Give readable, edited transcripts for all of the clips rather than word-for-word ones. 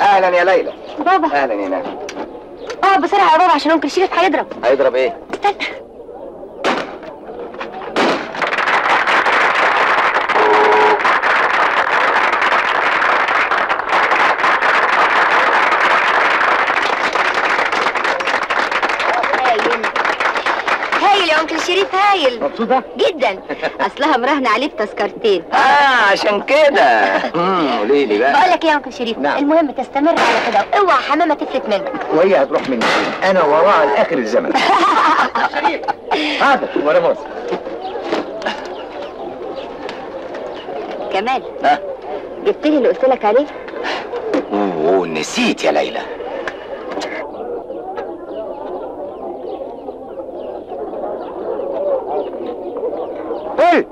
اهلا يا ليلى. بابا. اهلا يا ناهد. اقعد بسرعه يا بابا عشان انكل شريف هيضرب. هيضرب ايه؟ استنى. شريف هايل. مبسوطة؟ جدا. اصلها مراهنة عليه بتذكرتين. عشان كده. قولي لي بقى. بقول لك ايه يا انكل شريف؟ نعم. المهم تستمر على كده واوعى حمامة تفلت منك. وهي هتروح مني فين؟ انا وراها لاخر الزمن. شريف. حاضر ولا مؤاخذة. كمال. جبت لي اللي قلت لك عليه؟ اوه نسيت يا ليلى. Hey!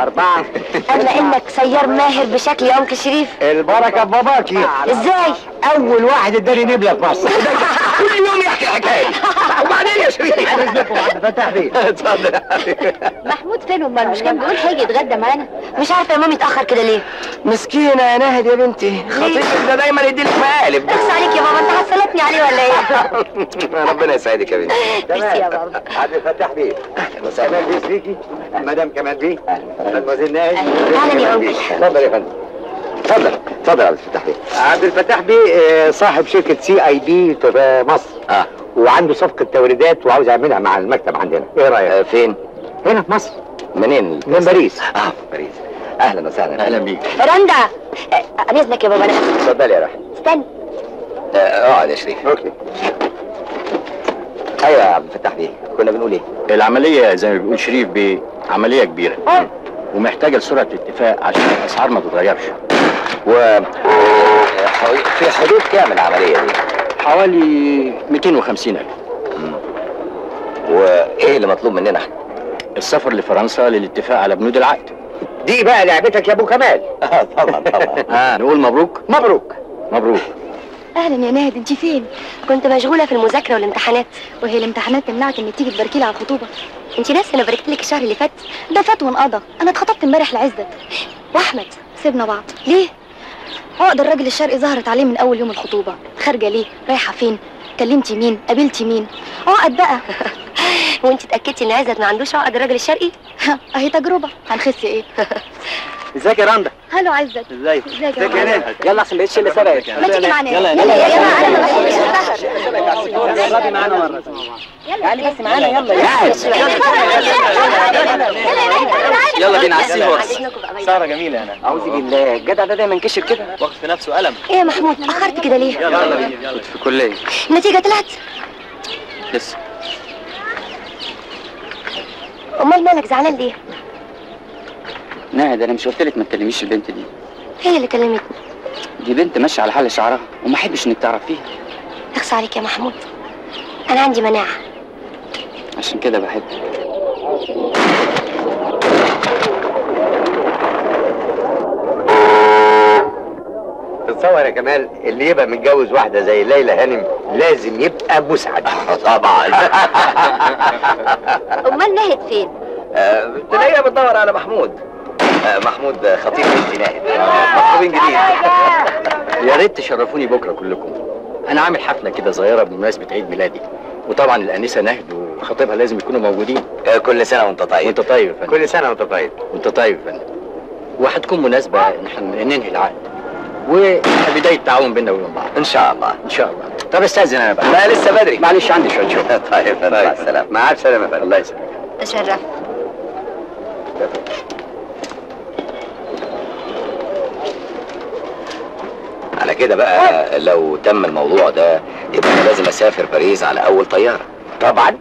أربعة. أما إنك سيار ماهر بشكل يا أنكل شريف. البركة بباباكي. إزاي؟ أول واحد اداني نبلة في مصر. كل يوم يحكي حكاية. وبعدين يا شريف. أنا إزيكم عبد الفتاح بيه. اتفضل يا حبيبي. محمود فين أمال؟ مش كان بيقول هيجي يتغدى معانا؟ مش عارفة يا مامي اتأخر كده ليه؟ مسكينة يا ناهد يا بنتي. خطيبك ده دايماً يديلك مقالب. بخس عليك يا بابا، أنت حصلتني عليه ولا إيه؟ ربنا يسعدك يا بنتي. ميرسي يا بابا. عبد الفتاح بيه. أهلا وسهلا. كمال بيه سليكي. مدام كمال بيه. مدموزيل ناهد. اهلا يا انكل. اتفضل يا فندم. اتفضل اتفضل يا عبد الفتاح بيه. عبد الفتاح بيه صاحب شركه سي اي بي في مصر. وعنده صفقه توريدات وعاوز يعملها مع المكتب عندنا. ايه رايك؟ فين؟ هنا في مصر. منين؟ من باريس. في باريس. اهلا وسهلا. اهلا بيك. رندا انا اذنك يا بابا انا. اتفضل يا رحمه. استنى. اقعد يا شريف. اوكي. ايوه يا عبد الفتاح بيه، كنا بنقول ايه؟ العمليه زي ما بيقول شريف بيه عمليه كبيره. ومحتاجه لسرعه اتفاق عشان الاسعار ما تتغيرش. في حدود كام العمليه دي؟ حوالي 250,000. وايه اللي مطلوب مننا احنا؟ السفر لفرنسا للاتفاق على بنود العقد. دي بقى لعبتك يا ابو كمال. طبعا طبعا. نقول مبروك؟ مبروك مبروك. اهلا يا ناهد، انت فين؟ كنت مشغوله في المذاكره والامتحانات. وهي الامتحانات تمنعك ان تيجي تباركي لي على الخطوبه؟ انت ناسيه انا باركت لك الشهر اللي فات؟ ده فات وانقضى. انا اتخطبت امبارح لعزت واحمد، سيبنا بعض. ليه؟ عقد الراجل الشرقي ظهرت عليه من اول يوم الخطوبه. خارجه ليه؟ رايحه فين؟ كلمتي مين؟ قابلتي مين؟ عقد بقى. وانت اتاكدتي ان عزت ما عندوش عقد الراجل الشرقي؟ اهي تجربه، هنخس ايه؟ ازيك يا رندا؟ هلو عزت. ازيك يا ناهد؟ يلا احسن بقيتش اللي سبقك. ما تيجي معانا. يلا انا ما بحبش السهر. اشربي معانا مره. تعالي بس معانا. يلا بينا على السي هورس. سهره جميله. انا اعوذ بالله الجدع ده دايما كشر كده واخد في نفسه قلم. ايه يا محمود اخرت كده ليه؟ يلا بينا. كنت في كليه. النتيجه طلعت؟ لسه. امال مالك زعلان ليه؟ ناهد انا مش قلت لك ما تكلميش البنت دي؟ هي اللي كلمتني. دي بنت ماشيه على حل شعرها وما احبش انك تعرف فيها. اخص عليك يا محمود، انا عندي مناعه. عشان كده بحبك. تتصور يا كمال اللي يبقى متجوز واحده زي ليلى هانم لازم يبقى مسعد. طبعا. امال ناهد فين؟ تلاقيها بتدور على محمود. محمود خطيب بنتي ناهد. مخطوبين جديد. يا ريت تشرفوني بكره كلكم. انا عامل حفله كده صغيره بمناسبه عيد ميلادي، وطبعا الانسه ناهد وخطيبها لازم يكونوا موجودين. كل سنه وانت طيب. وانت طيب يا فندم. كل سنه وانت طيب. وانت طيب يا فندم. وهتكون مناسبه ننهي العقد وبدايه التعاون بيننا وبين بعض. ان شاء الله. ان شاء الله. طب استاذن انا بقى. لا لسه بدري. معلش عندي شويه شغل. طيب مع السلامه. مع السلامه يا فندم. الله يسلمك. تشرفت. على كده بقى لو تم الموضوع ده يبقى انا لازم اسافر باريس على اول طياره. طبعا.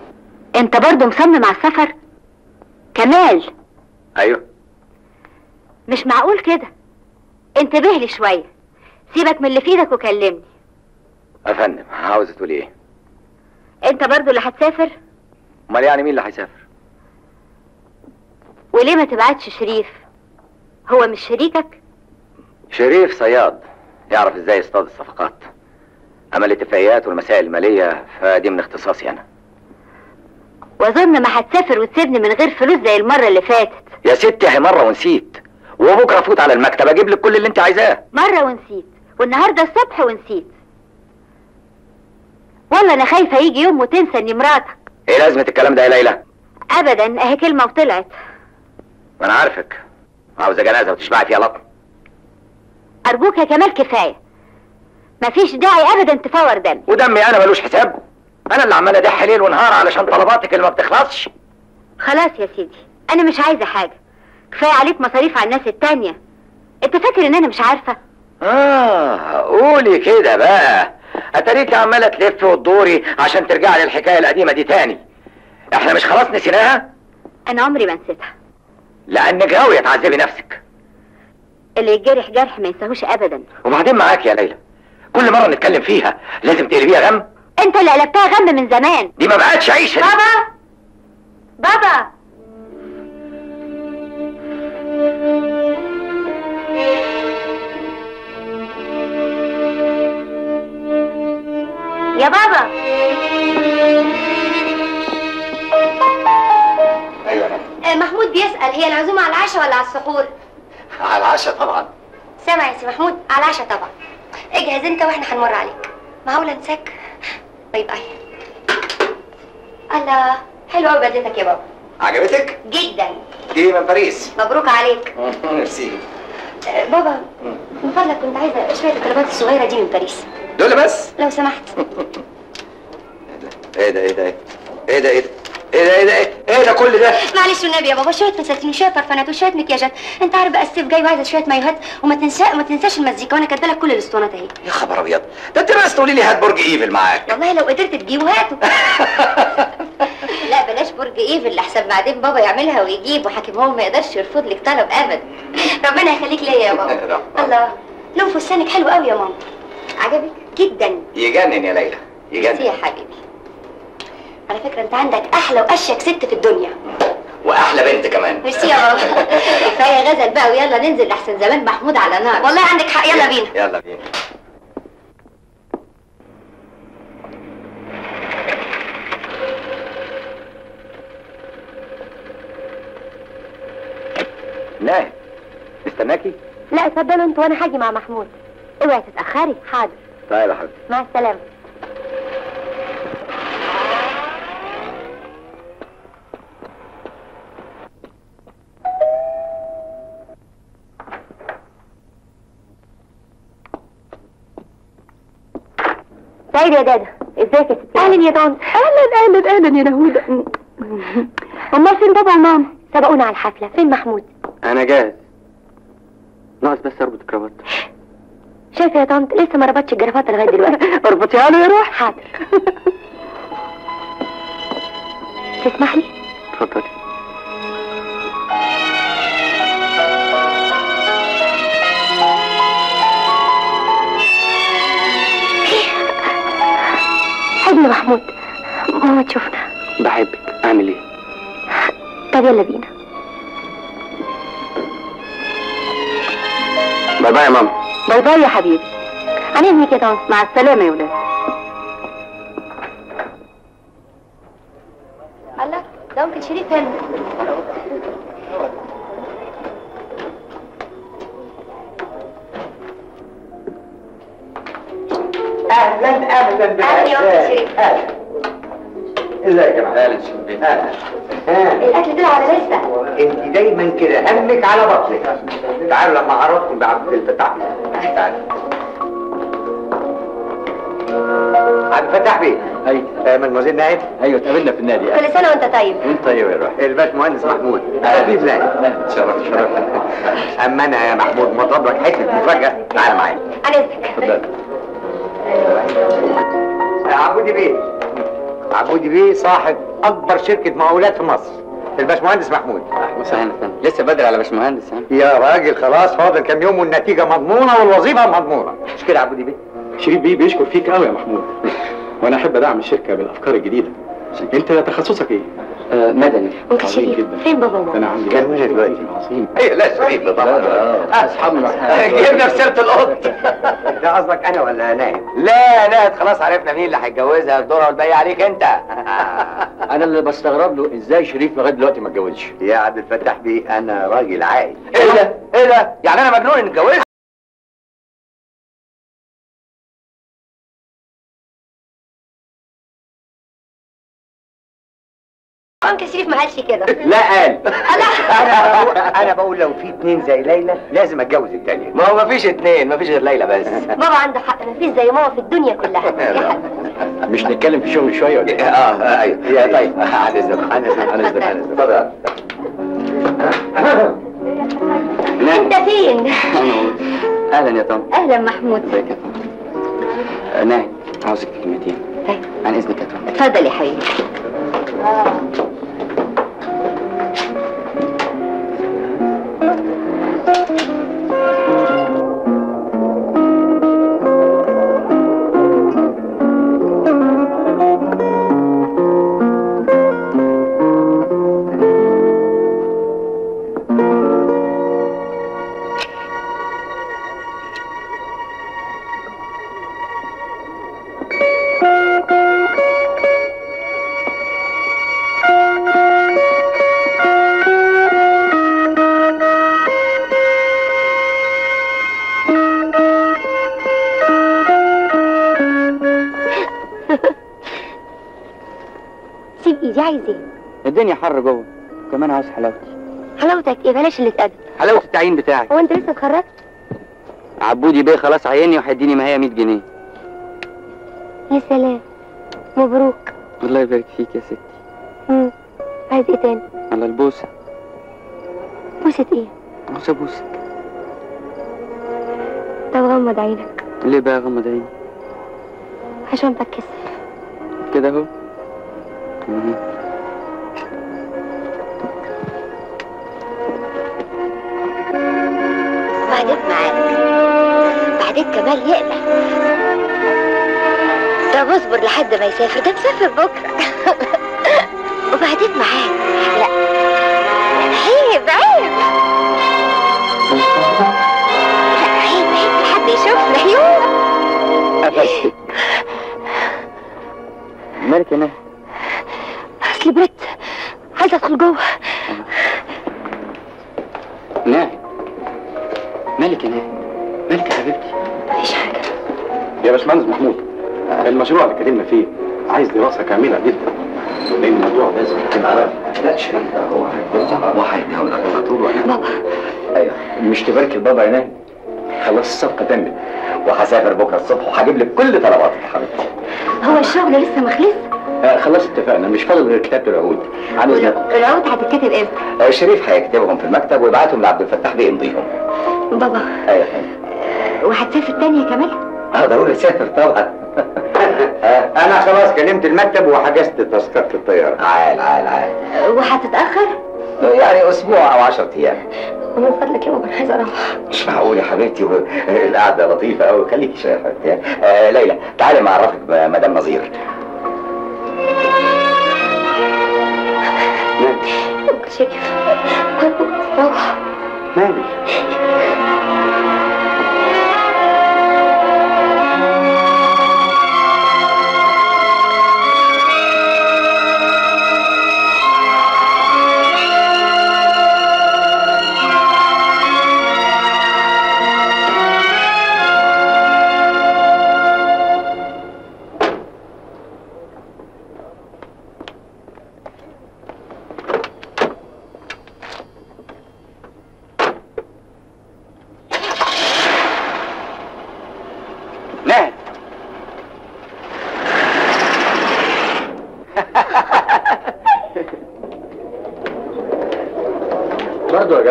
انت برضه مصمم على السفر؟ كمال. ايوه. مش معقول كده. انتبه لي شويه. سيبك من اللي في ايدك وكلمني. يا فندم عاوزه تقولي ايه؟ انت برضه اللي هتسافر؟ امال يعني مين اللي هيسافر؟ وليه ما تبعتش شريف؟ هو مش شريكك؟ شريف صياد، يعرف ازاي يصطاد الصفقات. اما الاتفاقيات والمسائل الماليه فدي من اختصاصي انا. واظن ما هتسافر وتسيبني من غير فلوس زي المره اللي فاتت. يا ستي اهي مره ونسيت، وبكره فوت على المكتب اجيب لك كل اللي انت عايزاه. مره ونسيت، والنهارده الصبح ونسيت. والله انا خايفه يجي يوم وتنسى اني مراتك. ايه لازمه الكلام ده يا ليلى؟ ابدا، اهي كلمه وطلعت. ما انا عارفك، عاوزه جنازه وتشبعي فيها لطم. ارجوك يا كمال كفايه، مفيش داعي ابدا تفور دمي. ودمي انا ملوش حساب؟ انا اللي عمال ادح ليل ونهار علشان طلباتك اللي ما بتخلصش. خلاص يا سيدي، انا مش عايزه حاجه، كفايه عليك مصاريف على الناس التانيه. انت فاكر ان انا مش عارفه؟ قولي كده بقى، اتاريكي عماله تلفي وتدوري عشان ترجعي للحكايه القديمه دي تاني. احنا مش خلاص نسيناها؟ انا عمري ما نسيتها. لانك غاويه تعذبي نفسك. اللي يتجرح جرح ما ينساهوش ابدا. وبعدين معاكي يا ليلى، كل مره نتكلم فيها لازم تقلبيها غم. انت اللي قلبتها غم من زمان، دي ما بقتش عيشه. بابا بابا، يا بابا. ايوه انا. محمود بيسأل، هي العزومه على العشاء ولا على السحور؟ على العشاء طبعا. سامع يا سي محمود، على العشاء طبعا. اجهز انت واحنا هنمر عليك. معقول انساك؟ باي باي. الله، حلوه قوي بدلتك يا بابا. عجبتك؟ جدا. دي من باريس. مبروك عليك. ميرسي. بابا من فضلك كنت عايزه شويه الكربات الصغيره دي من باريس. دول بس؟ لو سمحت. ايه ده ايه ده ايه ده ايه ده ايه ده ايه ده ايه ده كل ده؟ معلش والنبي يا بابا، شويه فساتين وشويه فرفانات وشويه مكياجات، انت عارف بقى الصيف جاي وعايزه شويه مايوهات، وما تنساش المزيكا، وانا كاتبه لك كل الاسطوانات اهي. يا خبر ابيض، ده انت بس تقولي لي هات برج ايفل معاك. والله لو قدرت تجيبه هاته. لا بلاش برج ايفل، لحسن بعدين بابا يعملها ويجيب، وحكيم هو ما يقدرش يرفض لك طلب ابدا. ربنا يخليك ليا يا بابا. الله، لون فستانك حلو قوي يا ماما. عجبك؟ جدا. يجنن يا ليلى، يجنن يا حبيبي. على فكرة انت عندك احلى واشيك ست في الدنيا، واحلى بنت كمان. ميرسي يا بابا. كفاية غزل بقى، ويلا ننزل لحسن زمان محمود على نار. والله عندك حق، يلا بينا. يلا بينا. ناهد، مستناكي؟ لا اتفضلوا انتوا وانا هاجي مع محمود. اوعي تتأخري. حاضر. طيب يا حبيبتي، مع السلامة. خير يا دادا، ازيك يا ستي؟ اهلا يا طنط. اهلا اهلا اهلا يا نهوده. امال فين بابا وماما؟ سبقونا على الحفله. فين محمود؟ انا جاهز، ناقص بس اربط الكرافات. شايفه يا طنط، لسه ما ربطش الجرافات لغايه دلوقتي. اربطيها له يا روح. حاضر. تسمح لي؟ اتفضلي. يا محمود، ماما تشوفنا. بحبك، اعمل ايه؟ طب يلا بينا. باي باي يا ماما. باي باي يا حبيبي. عن اذنك يا طنط، مع السلامه يا ولاد. الله، ده ممكن شريف هنا. اهلا اهلا بك. اهلا. ازيك يا معلم؟ اهلا. الاكل طلع على لسه. انت دايما كده همك على بطنك. تعالوا لما اعرفكم بعبد الفتاح. تعالوا. عبد الفتاح بيه. ايوه. مدموزيل ناهد. ايوه، اتقابلنا في النادي. كل سنه وانت طيب. وانت طيب يا روح. الباشمهندس محمود. اهلا بيك. اهلا. اتشرفت. اما انا يا محمود مضرب لك حته مفاجاه. تعالى معايا. انا اذنك. اتفضل. عبودي بيه. عبودي بيه صاحب اكبر شركه مقاولات في مصر، الباشمهندس محمود. اهلا وسهلا. لسه بدري على باشمهندس. يا راجل خلاص، فاضل كام يوم والنتيجه مضمونه والوظيفه مضمونه. مش كده عبودي بيه؟ شريف بيه بيشكر فيك قوي يا محمود، وانا احب ادعم الشركه بالافكار الجديده. انت تخصصك ايه؟ مدني. عظيم جدا. فين بابا وماما؟ انا عندي كلمه دلوقتي. عظيم. ايوه لا شريف طبعا. اصحابنا جبنا في سيره القط. ده قصدك انا ولا ناهد؟ لا ناهد خلاص عرفنا مين اللي هيتجوزها، الدور والباقي عليك انت. انا اللي بستغرب له ازاي شريف لغايه دلوقتي ما اتجوزش. يا عبد الفتاح بيه انا راجل عاقل. ايه ده؟ ايه ده؟ يعني انا مجنون اني اتجوزت؟ انك شريف ما قالش كده. لا قال. انا بقول لو في اتنين زي ليلى لازم اتجوز التانية. ما هو مفيش اتنين، مفيش غير ليلى بس. بابا عنده حق، مفيش زي ماما في الدنيا كلها. مش نتكلم في شغل شوية ولا ايه؟ ايوه يا طيب. عن اذنك عن اذنك عن اذنك عن اذنك. اتفضل. انت فين؟ اهلا يا طنط. اهلا محمود. ازيك يا طنط؟ ناهد عاوزك كلمتين. طيب. عن اذنك يا طنط. اتفضل يا حبيبي. الدنيا حر جوه كمان عاوز حلاوتي. حلاوتك ايه؟ بلاش اللي اتقدم. حلاوه التعيين بتاعي. هو انت لسه اتخرجت؟ عبودي بيه خلاص عيني وهيديني مهيه 100 جنيه. يا سلام مبروك. الله يبارك فيك يا ستي. عايز ايه تاني؟ على البوسه. بوسه ايه؟ عاوز ابوسك. طب غمض عينك. ليه بقى غمض عيني؟ عشان بتكسف كده اهو. بعدك معاك بعدك كمال يقلق. طب اصبر لحد ما يسافر، ده مسافر بكره. وبعدك معاك. لا عيب عيب. لا عيب عيب حد يشوفنا. يوه قفشتك. مالك يا ناهد؟ اصل برد عايزه ادخل جوه. ناهد مالك يا ناهد؟ مالك يا حبيبتي؟ مفيش حاجة. يا باشمهندس محمود المشروع اللي اتكلمنا فيه عايز دراسة كاملة جدا، لأن الموضوع لازم تبقى عارف. لا شريف هو هيتجوز على طول ولا بابا؟ أيوه مش تبارك البابا يا ناهد. خلاص الصفقة تمت وهسافر بكرة الصبح وهجيب لك كل طلباتك يا حبيبتي. هو الشغل لسه ما خلصش؟ خلاص اتفقنا مش فاضل غير كتابة العقود. عن إذنك. العقود هتتكتب امتى؟ شريف هيكتبهم في المكتب ويبعتهم لعبد الفتاح بيمضيهم. بابا ايوه وهتسافر تاني يا كمال؟ ضروري اسافر طبعا. انا خلاص كلمت المكتب وحجزت تذكره الطياره. عال عال عال. وهتتاخر؟ يعني اسبوع او 10 ايام. من فضلك يا بابا انا عايزه اروح. مش معقول يا حبيبتي القعده لطيفه قوي. خليكي شويه يا حبيبتي. ليلى تعالي معرفك بمدام نظير. شريف روح. مالي؟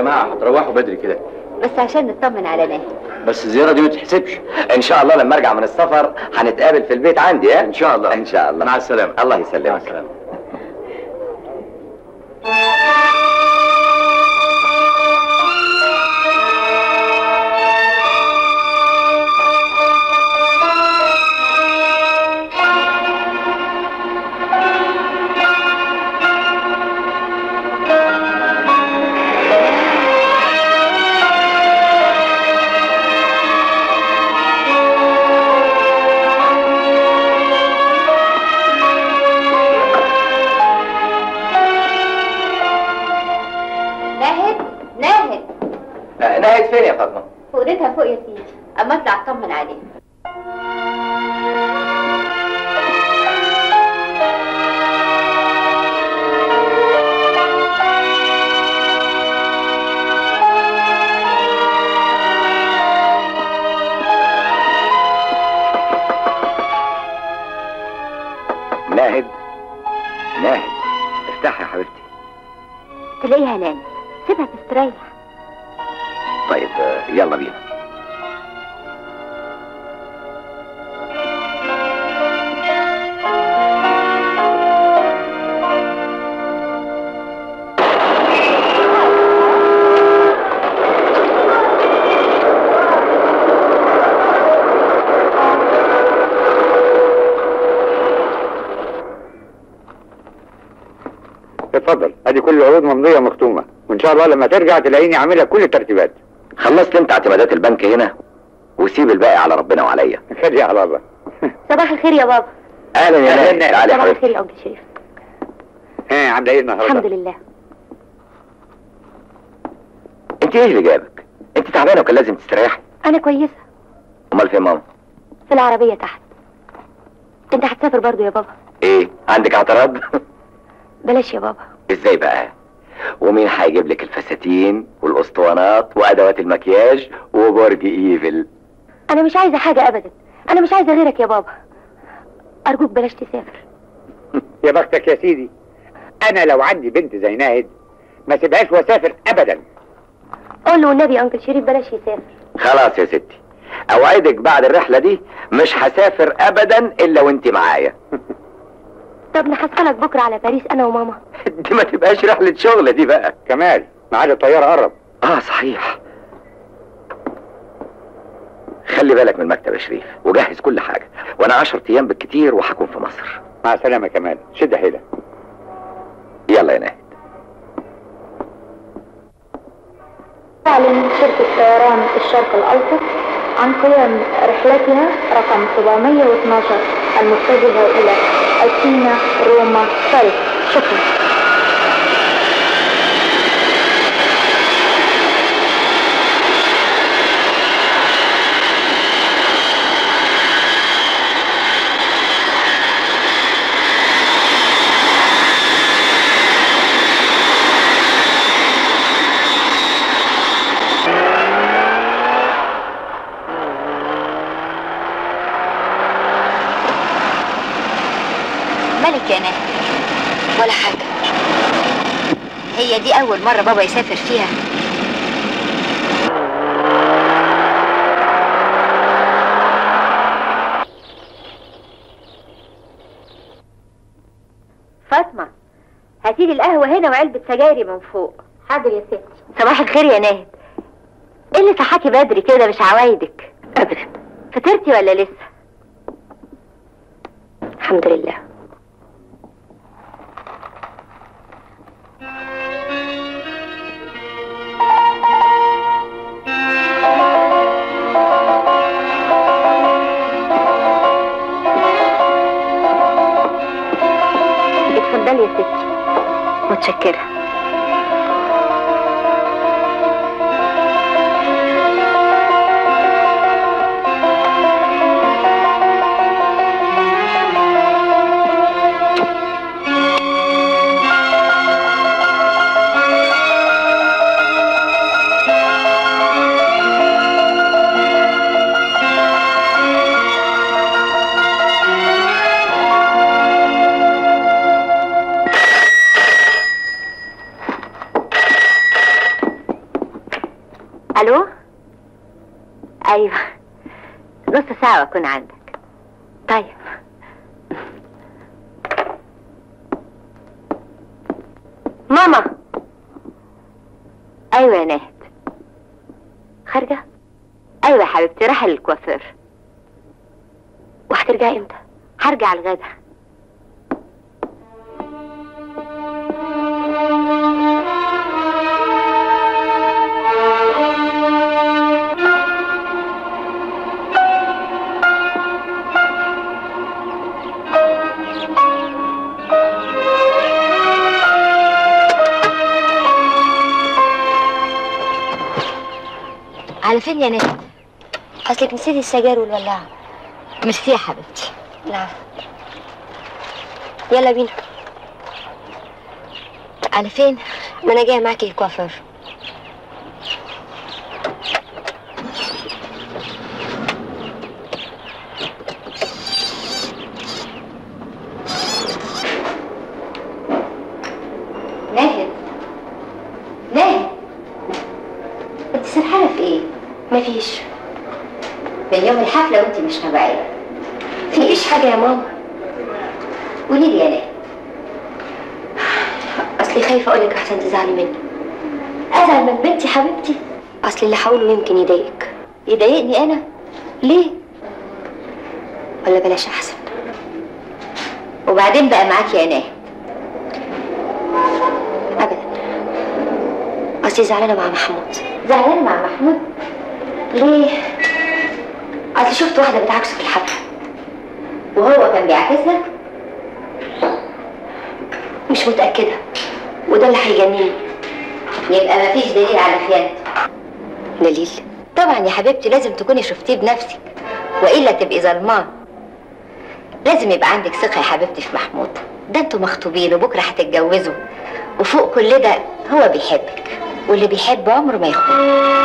هتروحوا بدري كده بس عشان نطمن على ناهد. بس الزياره دي ما تتحسبش. ان شاء الله لما ارجع من السفر هنتقابل في البيت عندي. ها ان شاء الله. ان شاء الله. مع السلامه. الله يسلمك. مع السلامه. ناهد. ناهد فين يا فاطمه؟ فوقتها فوق يا سيدي، اما اطلع اطمن عليها. ناهد، ناهد افتحي يا حبيبتي. تلاقيها نامت، سيبها تستريح. طيب يلا بينا. اتفضل، ادي كل العروض ممضيه مختومه، وان شاء الله لما ترجع تلاقيني عاملها كل الترتيبات. خلصت انت اعتمادات البنك هنا وسيب الباقي على ربنا وعليا. خير يا الله. صباح الخير يا بابا. اهلا يا ناهد. تعالى يا حبيبي. صباح الخير يا عم شريف. ها عامله ايه النهارده؟ الحمد لله. انت ايه اللي جابك؟ انت تعبانه وكان لازم تستريحي. انا كويسه. امال فين ماما؟ في العربيه تحت. انت هتسافر برضه يا بابا؟ ايه عندك اعتراض؟ بلاش يا بابا. ازاي بقى؟ ومين هيجيب لك الفساتين والاسطوانات وادوات المكياج وبرج ايفل؟ انا مش عايزه حاجه ابدا، انا مش عايزه غيرك يا بابا، ارجوك بلاش تسافر. يا بختك يا سيدي، انا لو عندي بنت زي ناهد ما سيبهاش واسافر ابدا. قول له والنبي يا انكل شريف بلاش يسافر. خلاص يا ستي، اوعدك بعد الرحله دي مش هسافر ابدا الا وانت معايا. طب نحصلك بكره على باريس انا وماما. دي ما تبقاش رحله شغل دي بقى. كمال ميعاد الطياره قرب. اه صحيح، خلي بالك من المكتب يا شريف وجهز كل حاجه، وانا 10 ايام بالكتير وهكون في مصر. مع السلامه يا كمال، شد حيلك. يلا يا ناهد. تعلن شركه طيران الشرق الاوسط عن قيام رحلتنا رقم 712 المتجهه الى أثينا، روما، سالت. شكرا. دي أول مرة بابا يسافر فيها. فاطمة هاتي لي القهوة هنا وعلبة سجايري من فوق. حاضر يا ستي. صباح الخير يا ناهد. إيه اللي صحاكي بدري كده؟ مش عوايدك؟ أبدا. فطرتي ولا لسه؟ الحمد لله. متشكرة. ايوه نص ساعة واكون عندك. طيب ماما. ايوه يا ناهد. خارجة؟ ايوه يا حبيبتي، رايحة للكوافير. وهترجعي امتى؟ هرجع الغدا. على فين يا نادي؟ اصلك نسيتي السجاير والولاعه. ميرسي يا حبيبتي. العفو. يلا بينا. على فين؟ ما انا جايه معاكي الكوافير. مفيش من يوم الحفلة وانت مش طبيعية. مفيش حاجة يا ماما. قولي لي يا ليه. اصلي خايفة اقولك احسن تزعلي مني. ازعل من بنتي حبيبتي؟ اصل اللي هقوله يمكن يضايقك. يضايقني انا؟ ليه؟ ولا بلاش احسن. وبعدين بقى معاك يا ناهد. ابدا. اصلي زعلانة مع محمود. زعلانة مع محمود؟ ليه؟ اصل شفت واحده بتعاكسه في الحفله وهو كان بيعاكسها. مش متاكده وده اللي هيجنني. يبقى مفيش دليل على خيانته. دليل؟ طبعا يا حبيبتي لازم تكوني شفتيه بنفسك والا تبقي ظلمانه. لازم يبقى عندك ثقه يا حبيبتي في محمود. ده انتوا مخطوبين وبكره هتتجوزوا وفوق كل ده هو بيحبك واللي بيحب عمره ما يخون.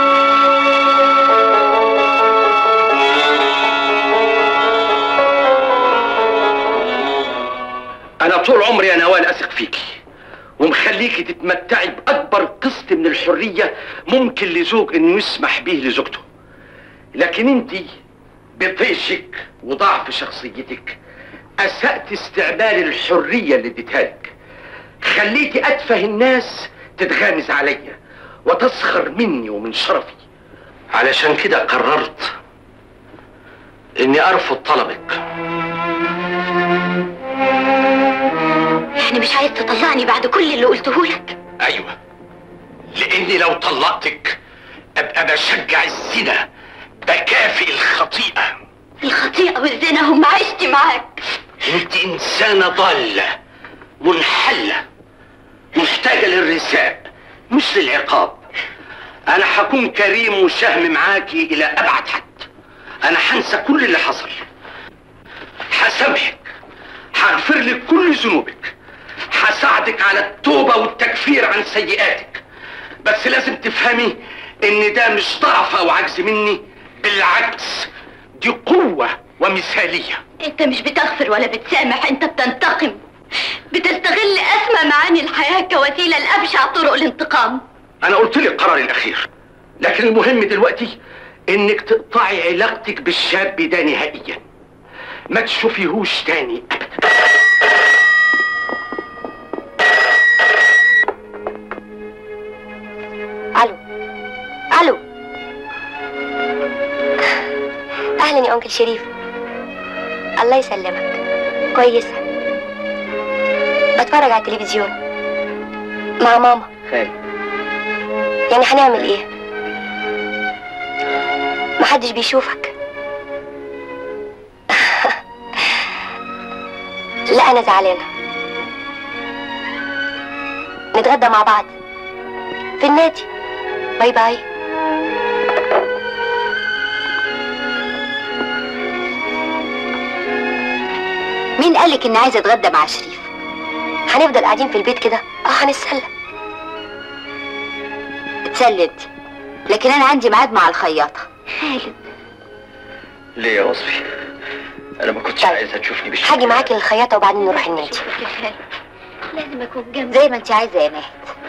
أنا طول عمري أنا وأنا أثق فيكي ومخليكي تتمتعي بأكبر قسط من الحرية ممكن لزوج إنه يسمح بيه لزوجته. لكن أنتي بطيشك وضعف شخصيتك أسأت استعمال الحرية اللي اديتهالك. خليتي أتفه الناس تتغامز عليا وتسخر مني ومن شرفي. علشان كده قررت إني أرفض طلبك. يعني مش عايز تطلعني بعد كل اللي قلتهولك؟ ايوه، لاني لو طلقتك ابقى بشجع الزنا، بكافئ الخطيئه. الخطيئه والزنا هم عشتي معاك. انت انسانه ضاله منحله محتاجه للرثاء مش للعقاب. انا هكون كريم وشهم معاكي الى ابعد حد. انا هنسى كل اللي حصل، هسامحك، هغفر لك كل ذنوبك، هساعدك على التوبة والتكفير عن سيئاتك. بس لازم تفهمي ان ده مش ضعف او عجز مني، بالعكس دي قوة ومثالية. انت مش بتغفر ولا بتسامح، انت بتنتقم، بتستغل اسمى معاني الحياة كوسيلة لأبشع طرق الانتقام. انا قلت لك قراري الاخير، لكن المهم دلوقتي انك تقطعي علاقتك بالشاب ده نهائيا، ما تشوفيهوش تاني ابدا. الو. اهلا يا انكل شريف. الله يسلمك. كويسه؟ بتفرج على التلفزيون مع ماما. خير؟ يعني هنعمل ايه؟ محدش بيشوفك. لا انا زعلانه. نتغدى مع بعض في النادي. باي باي. مين قالك اني عايزه اتغدى مع شريف؟ هنفضل قاعدين في البيت كده؟ هنتسلى. اتسلى انت، لكن انا عندي ميعاد مع الخياطه. خالد. ليه يا وصفي؟ انا ما كنتش عايزه تشوفني بشكل. هاجي معاكي للخياطه وبعدين نروح النادي. لازم اكون جنبك زي ما انت عايزه يا ماهد.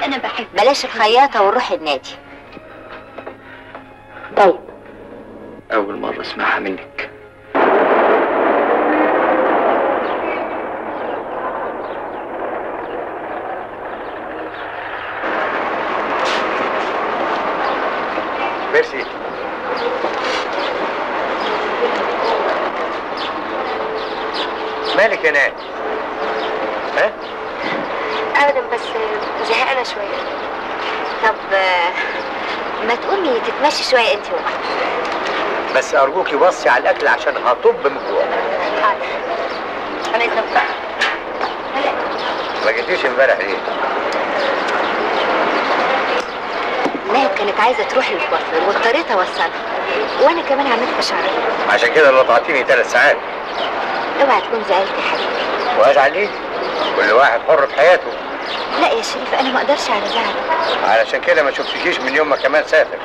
انا بحب. بلاش الخياطه ونروح النادي. طيب. اول مره اسمعها منك. ميرسي. مالك يا ناهد؟ ها؟ أبدا، بس زهقانة شوية. طب ما تقولي تتمشي شوية أنت وأنا. بس أرجوكي بصي على الأكل عشان هطب من جوع. حاضر. أنا اتنفخت. ما جيتيش امبارح ليه؟ ناهد كانت عايزه تروح للكوافير واضطريت اوصلها، وانا كمان عملت شعري. عشان كده قطعتيني 3 ساعات. اوعى تكون زعلت يا حبيبي. وازعل ليه؟ كل واحد حر في حياته. لا يا شريف، انا ما اقدرش على زعلك. علشان كده ما شفتكيش من يوم ما كمال سافر.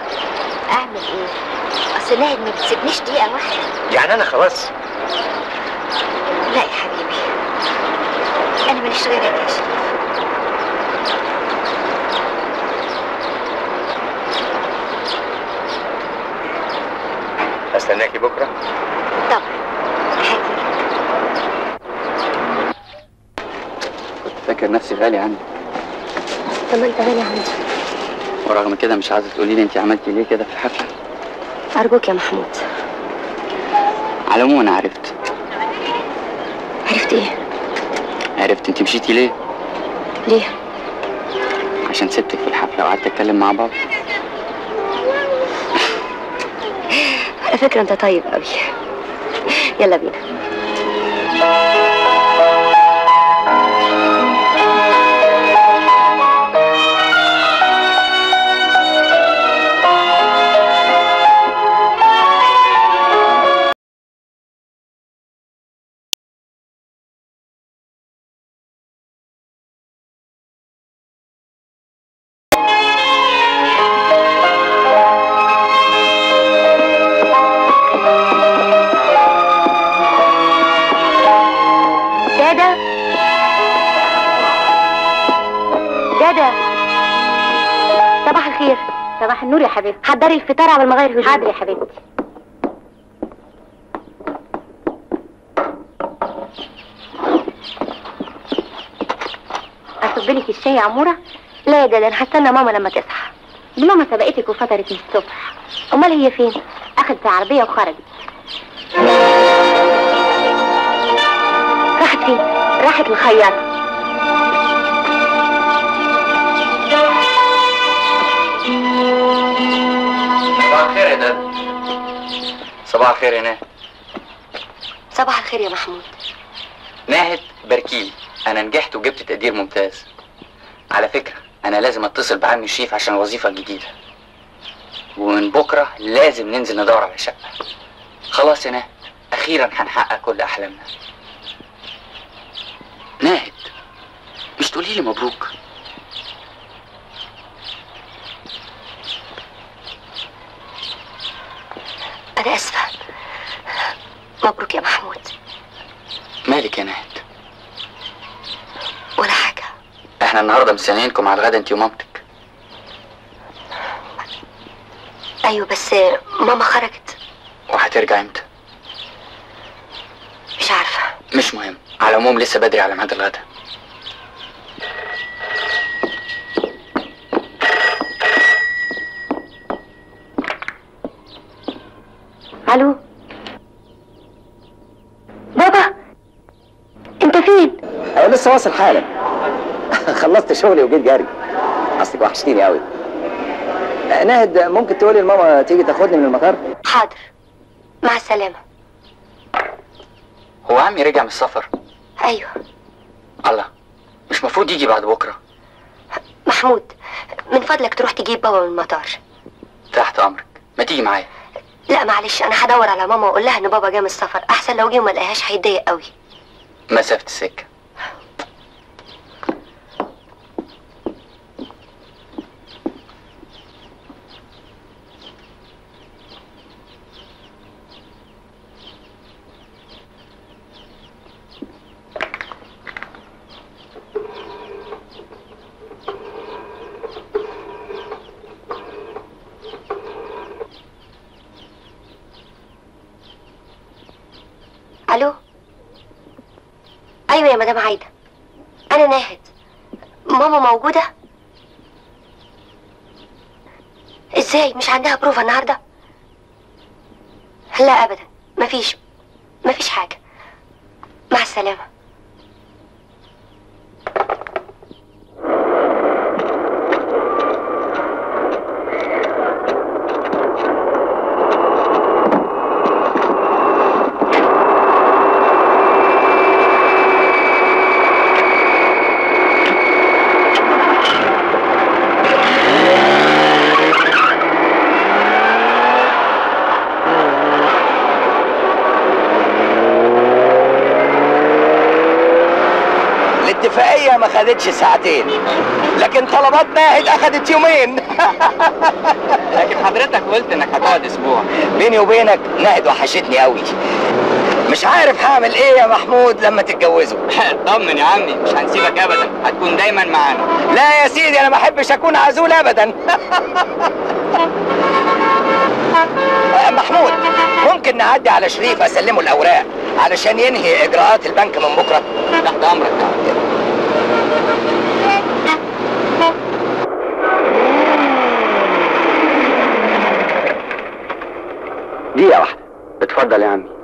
اعمل ايه؟ اصل ناهد ما بتسيبنيش دقيقه واحده. يعني انا خلاص؟ لا يا حبيبي، انا ماليش غيرك يا شريف. استناكي بكره؟ طبعا. كنت فاكر نفسي غالي عندك. طب ما انت غالي عندي. ورغم كده مش عايزه تقولي لي انت عملتي ليه كده في الحفله؟ ارجوك يا محمود. على العموم انا عرفت. عرفت ايه؟ عرفت انت مشيتي ليه؟ ليه؟ عشان سبتك في الحفله وقعدت اتكلم مع بابا. على فكرة انت طيب قوي. يلا بينا. نور يا حبيبتي، حضري الفطار على المغاير هجوم. حاضر يا حبيبتي. اصب لك الشاي يا عموره؟ لا يا جدع، انا هستنى ماما لما تصحى. ماما سبقتك وفطرت من الصبح. امال هي فين؟ اخذت العربيه وخرجت. راحت فين؟ راحت للخياطه. صباح الخير يا داد. صباح الخير يا ناهد. صباح الخير يا محمود. ناهد باركيلي، انا نجحت وجبت تقدير ممتاز. على فكره انا لازم اتصل بعمي شريف عشان الوظيفه الجديده، ومن بكره لازم ننزل ندور على شقه. خلاص يا ناهد، اخيرا هنحقق كل احلامنا. ناهد مش تقولي لي مبروك؟ أنا آسفة. مبروك يا محمود. مالك يا ناهد؟ ولا حاجة. إحنا النهاردة مستنيينكم على الغدا أنت ومامتك. أيوه بس ماما خرجت. وهترجع إمتى؟ مش عارفة. مش مهم، على العموم لسه بدري على ميعاد الغدا. الو بابا، انت فين؟ انا لسه واصل حالا. خلصت شغلي وجيت جري، اصلك وحشتيني قوي. ناهد ممكن تقولي لماما تيجي تاخدني من المطار؟ حاضر، مع السلامه. هو عمي رجع من السفر؟ ايوه. الله، مش مفروض يجي بعد بكره؟ محمود من فضلك تروح تجيب بابا من المطار. تحت امرك. ما تيجي معايا؟ لا معلش، انا هدور على ماما واقول لها ان بابا جه من السفر، احسن لو جه وما لقاهاش هيتضايق قوي. مسافة السكة. الو. ايوه يا مدام عايده، انا ناهد. ماما موجوده؟ ازاي مش عندها بروفه النهارده؟ لا ابدا، مفيش حاجه. مع السلامه. هي ما خدتش ساعتين، لكن طلبات ناهد اخدت يومين. لكن حضرتك قلت انك هتقعد اسبوع. بيني وبينك ناهد وحشتني قوي، مش عارف هعمل ايه يا محمود لما تتجوزوا. اطمن يا عمي، مش هنسيبك ابدا، هتكون دايما معانا. لا يا سيدي، انا ما احبش اكون عزول ابدا. محمود، ممكن نعدي على شريف اسلمه الاوراق علشان ينهي اجراءات البنك من بكره؟ تحت امرك. دقيقة واحدة، اتفضل يا عمي.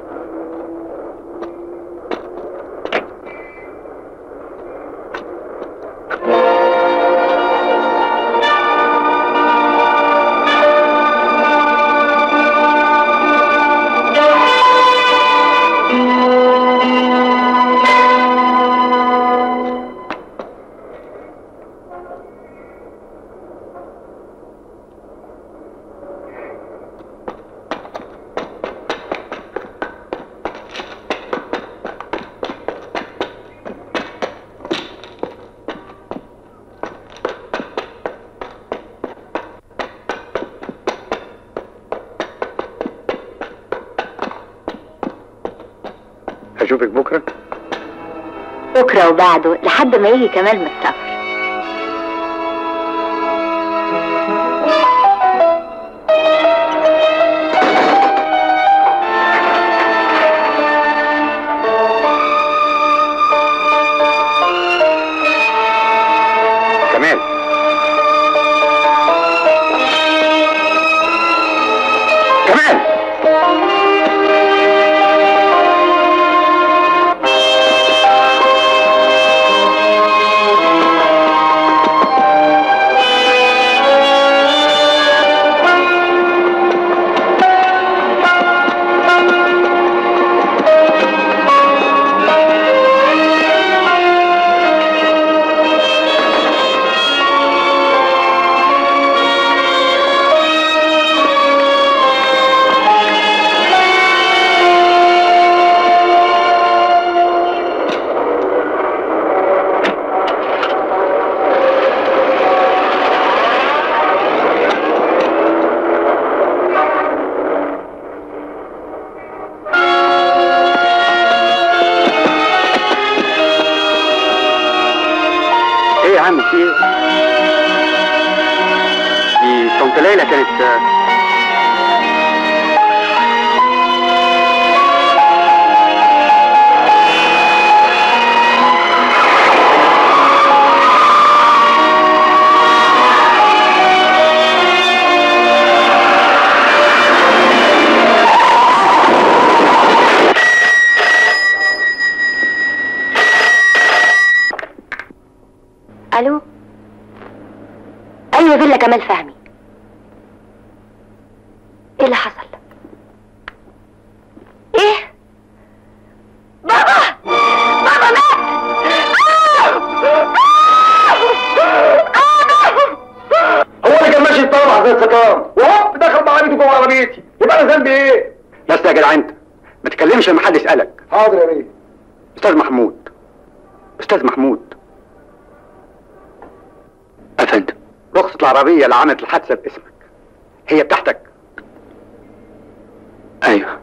اشوفك بكره؟ بكره وبعده لحد ما يجي كمال من السفر. كمال، العربية اللي عملت الحادثة باسمك هي بتاعتك؟ ايوه.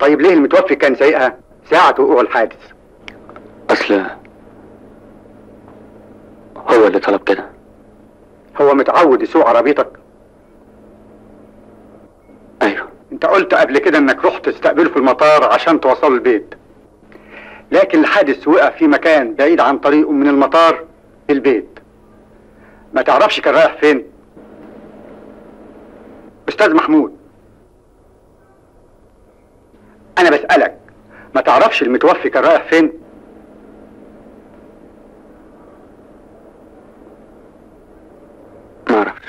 طيب ليه المتوفي كان سايقها ساعة وقوع الحادث؟ اصل هو اللي طلب كده. هو متعود يسوق عربيتك؟ ايوه. انت قلت قبل كده انك رحت تستقبله في المطار عشان توصله البيت، لكن الحادث وقع في مكان بعيد عن طريقه من المطار للبيت، ما تعرفش كان رايح فين؟ أستاذ محمود، أنا بسألك، ما تعرفش المتوفي كان رايح فين؟ ما أعرفش.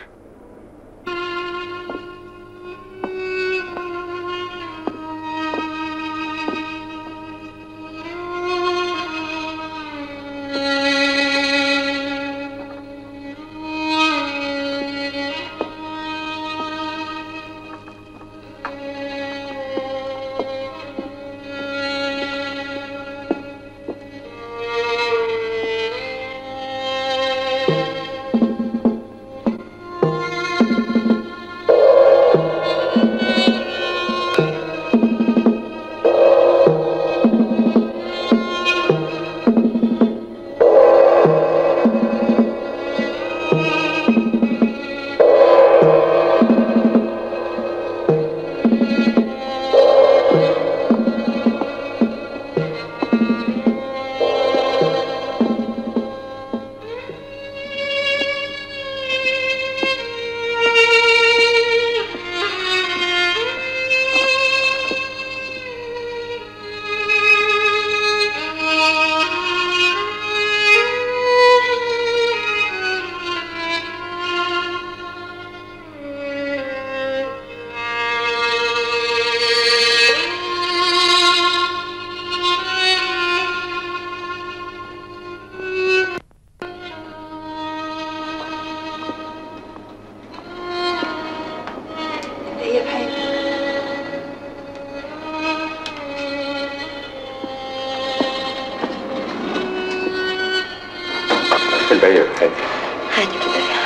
اتفضل. هاتي كده.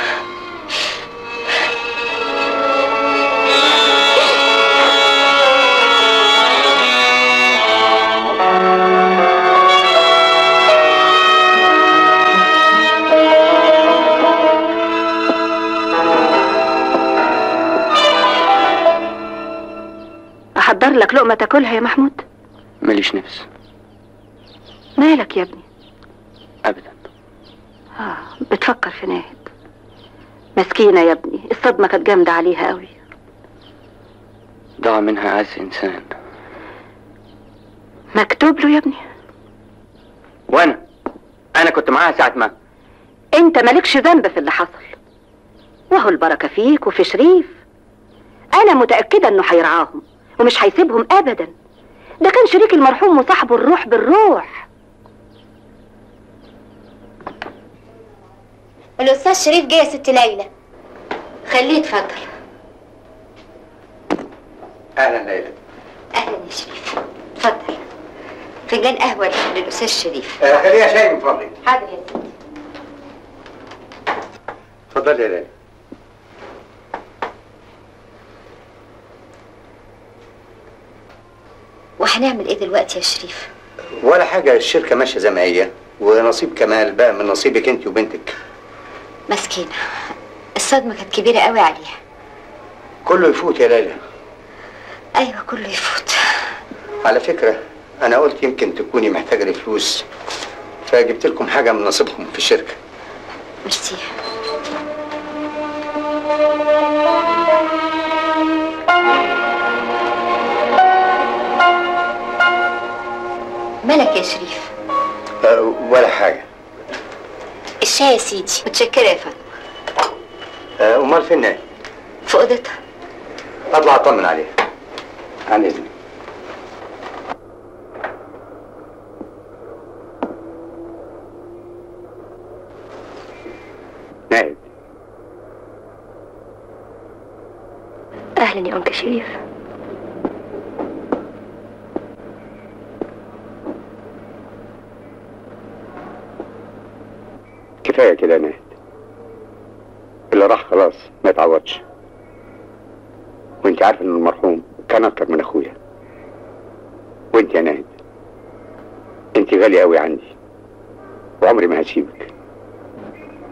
احضر لك لقمه تاكلها يا محمود؟ ماليش نفس. مالك يا ابني؟ ابدا. بتفكر في ناهد. مسكينه يا ابني، الصدمه كانت جامده عليها قوي. ضاع منها اعز انسان. مكتوب له يا ابني. وانا كنت معاها ساعه ما. انت مالكش ذنب في اللي حصل، وهو البركه فيك وفي شريف. انا متاكده انه هيرعاهم ومش هيسيبهم ابدا. ده كان شريك المرحوم وصاحبه الروح بالروح. الاستاذ شريف جه يا ست ليلى. خليه يتفضل. اهلا ليلى. اهلا يا شريف، اتفضل. فنجان قهوه للاستاذ شريف. خليها شاي من فضلك. حاضر يا ستي. اتفضلي يا ليلى. وهنعمل ايه دلوقتي يا شريف؟ ولا حاجه، الشركه ماشيه زي ما هي، ونصيب كمال بقى من نصيبك انت وبنتك. مسكينه، الصدمه كانت كبيره قوي عليها. كله يفوت يا ليلى. ايوه كله يفوت. على فكره انا قلت يمكن تكوني محتاجه لفلوس، فجبت لكم حاجه من نصيبكم في الشركه. ميرسي. مالك يا شريف؟ ولا حاجة. الشاي يا سيدي. متشكرة يا فندم. أمال فين هي؟ في أوضتها. أطلع أطمن عليها. عن إذنك. ناهد. أهلا يا أنكل شريف. كفايه كده يا ناهد، اللي راح خلاص ما يتعوضش، وانت عارف ان المرحوم كان اكتر من اخويا، وانت يا ناهد انت غاليه قوي عندي، وعمري ما هسيبك،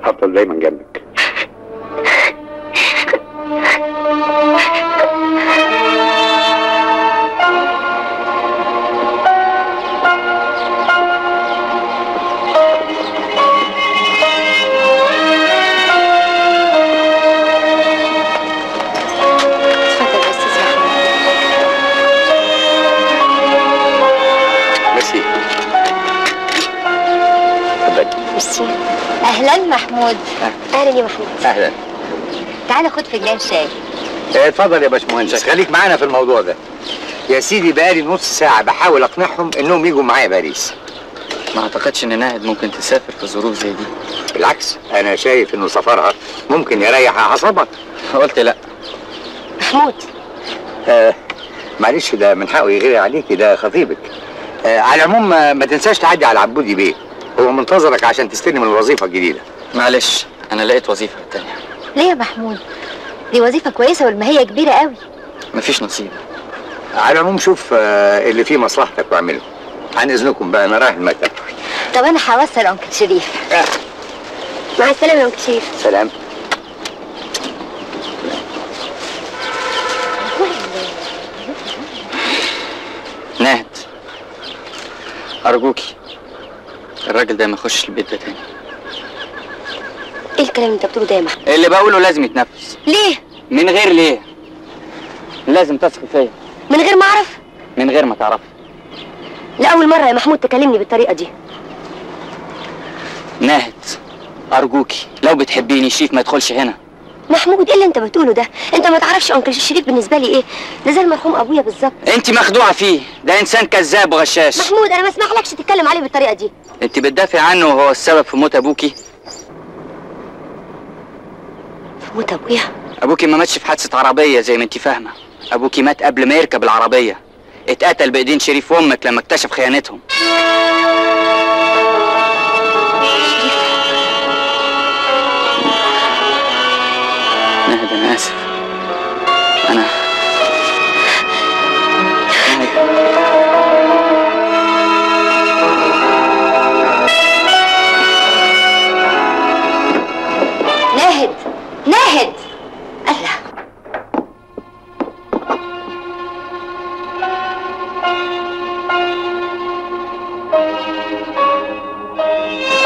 هفضل دايما جنبك. اهلا محمود. اهلا يا محمود. اهلا. تعالى خد فنجان شاي. اتفضل يا باشمهندس، خليك معانا في الموضوع ده. يا سيدي بقالي نص ساعه بحاول اقنعهم انهم يجوا معايا باريس. ما اعتقدش ان ناهد ممكن تسافر في ظروف زي دي. بالعكس، انا شايف انه سفرها ممكن يريح اعصابها. قلت لا. محمود. معلش، ده من حقه يغير عليكي، ده خطيبك. على العموم ما تنساش تعدي على عبودي بيه، هو منتظرك عشان تستلم الوظيفة الجديدة. معلش، أنا لقيت وظيفة تانية. ليه يا محمود؟ دي وظيفة كويسة والمهية كبيرة قوي. مفيش نصيب. على العموم شوف اللي فيه مصلحتك واعمله. عن إذنكم بقى، أنا رايح المكتب. طب أنا هوصل أنكل شريف. مع السلامة يا أنكل شريف. سلام. ناهد، أرجوكي الراجل ده ما يخشش البيت ده تاني. ايه الكلام اللي انت بتقوله ده يا محمد؟ اللي بقوله لازم يتنفس. ليه؟ من غير ليه؟ لازم تثقي فيا. من غير ما اعرف؟ من غير ما تعرفي. لأول مرة يا محمود تكلمني بالطريقة دي. ناهد، أرجوكي لو بتحبيني شريف ما يدخلش هنا. محمود ايه اللي انت بتقوله ده؟ انت ما تعرفش انكل شريف بالنسبه لي ايه؟ ده زي المرحوم ابويا بالظبط. انت مخدوعه فيه، ده انسان كذاب وغشاش. محمود انا ما اسمحلكش تتكلم عليه بالطريقه دي. انت بتدافع عنه وهو السبب في موت ابوكي؟ في موت ابويا؟ ابوكي ما ماتش في حادثه عربيه زي ما انت فاهمه، ابوكي مات قبل ما يركب العربيه، اتقتل بايدين شريف وامك لما اكتشف خيانتهم. شريف ناهد أنا آسف. أنا ناهد ناهد الله.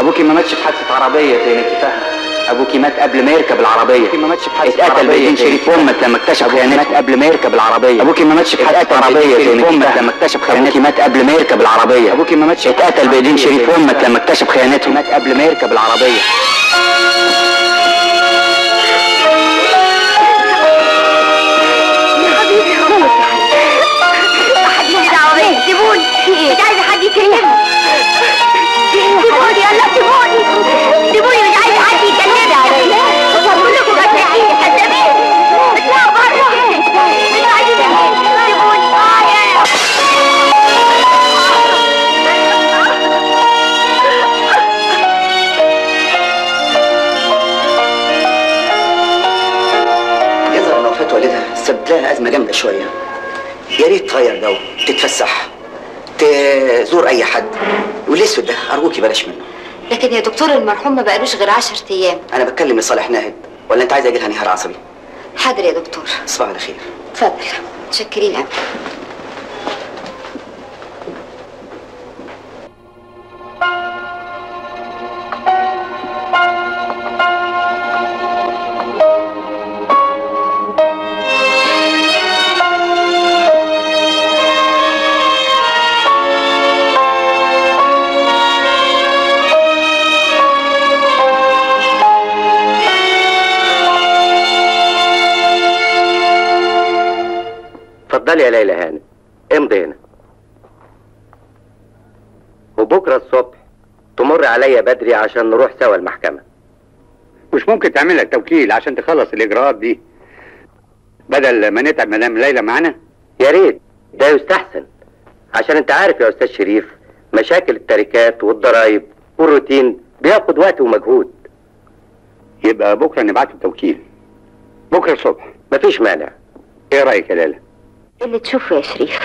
أبوكي ما ماتش في حادثة عربية زي ما أنت فاهمة. ابوكي مات قبل ما يركب العربيه. ما ماتش بحادثه عربيه. اتقتل بايدين شريف امك لما اكتشف خيانتك. مات قبل ما يركب العربيه. ابوكي ما ماتش بحادثه عربيه. اتقتل امك لما اكتشف خيانتك. ابوكي مات قبل ما يركب العربيه. ابوكي ما ماتش. اتقتل بايدين شريف امك لما اكتشف خيانته. مات قبل ما يركب العربيه. يا حبيبي خلاص يا حبيبي. ما حدش دعوه بيا. سيبوني. مش عايزه حد يكلمني. سيبوني يلا سيبوني. سيبوني مش عايزه حد يكلمني. سبت لها أزمة جامدة شوية. يا ريت تغير جو، تتفسح، تزور أي حد. والأسود ده أرجوكي بلاش منه. لكن يا دكتور المرحوم ما بقالوش غير 10 أيام. أنا بتكلم لصالح ناهد، ولا أنت عايزة أجي لها انهيار عصبي؟ حاضر يا دكتور. صباح الخير. اتفضل. متشكرين أوي. اتفضلي يا ليلى هانم، امضي هنا. وبكره الصبح تمر عليا بدري عشان نروح سوا المحكمة. مش ممكن تعمل لك توكيل عشان تخلص الإجراءات دي بدل ما نتعب مدام ليلى معانا؟ يا ريت، ده يستحسن. عشان أنت عارف يا أستاذ شريف مشاكل التركات والضرايب والروتين بياخد وقت ومجهود. يبقى بكره نبعت التوكيل. بكره الصبح. مفيش مانع. إيه رأيك يا ليلى؟ اللي تشوفه يا شريف.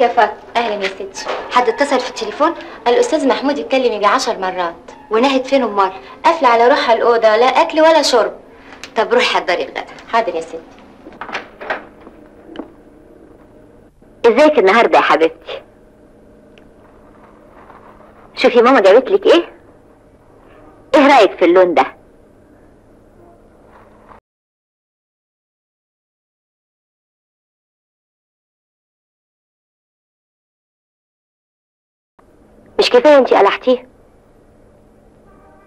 يا فاطمة اهلا يا ستي. حد اتصل في التليفون قال الاستاذ محمود يتكلم يجي 10 مرات وناهد فين امال؟ قافله على روحها الاوضه لا اكل ولا شرب. طب روحي حضري الغدا. حاضر يا ستي. ازيك النهارده يا حبيبتي؟ شوفي ماما جابت لك ايه؟ ايه رايك في اللون ده؟ مش كفايه انتي قلعتيه؟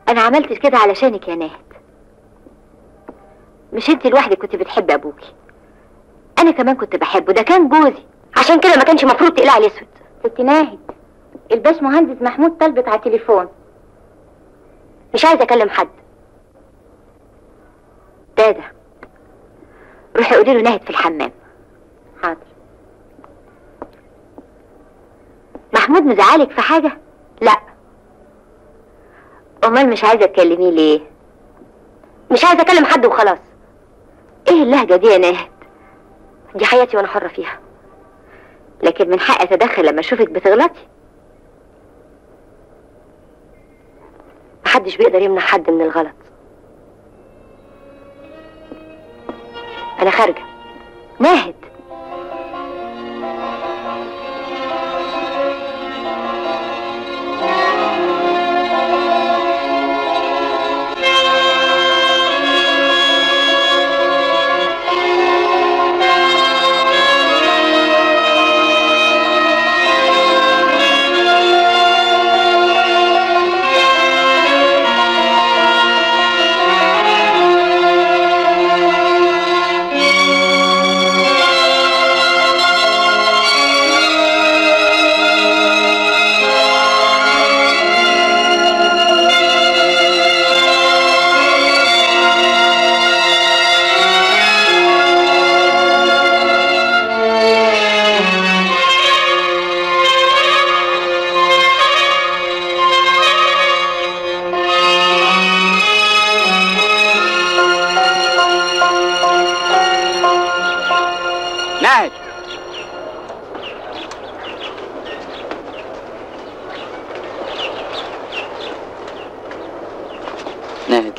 انا عملت كده علشانك يا ناهد. مش انتي لوحدك كنت بتحبي ابوكي، انا كمان كنت بحبه، ده كان جوزي، عشان كده ما كانش المفروض تقلعي الاسود. ست ناهد، الباش مهندس محمود طلبك على التليفون. مش عايزه اكلم حد. دادا روحي قولي له ناهد في الحمام. حاضر. محمود مزعلك في حاجه؟ لا. امال مش عايزه تكلميه ليه؟ مش عايزه اكلم حد وخلاص. ايه اللهجه دي يا ناهد؟ دي حياتي وانا حره فيها، لكن من حقي اتدخل لما اشوفك بتغلطي. محدش بيقدر يمنع حد من الغلط. انا خارجه ناهد.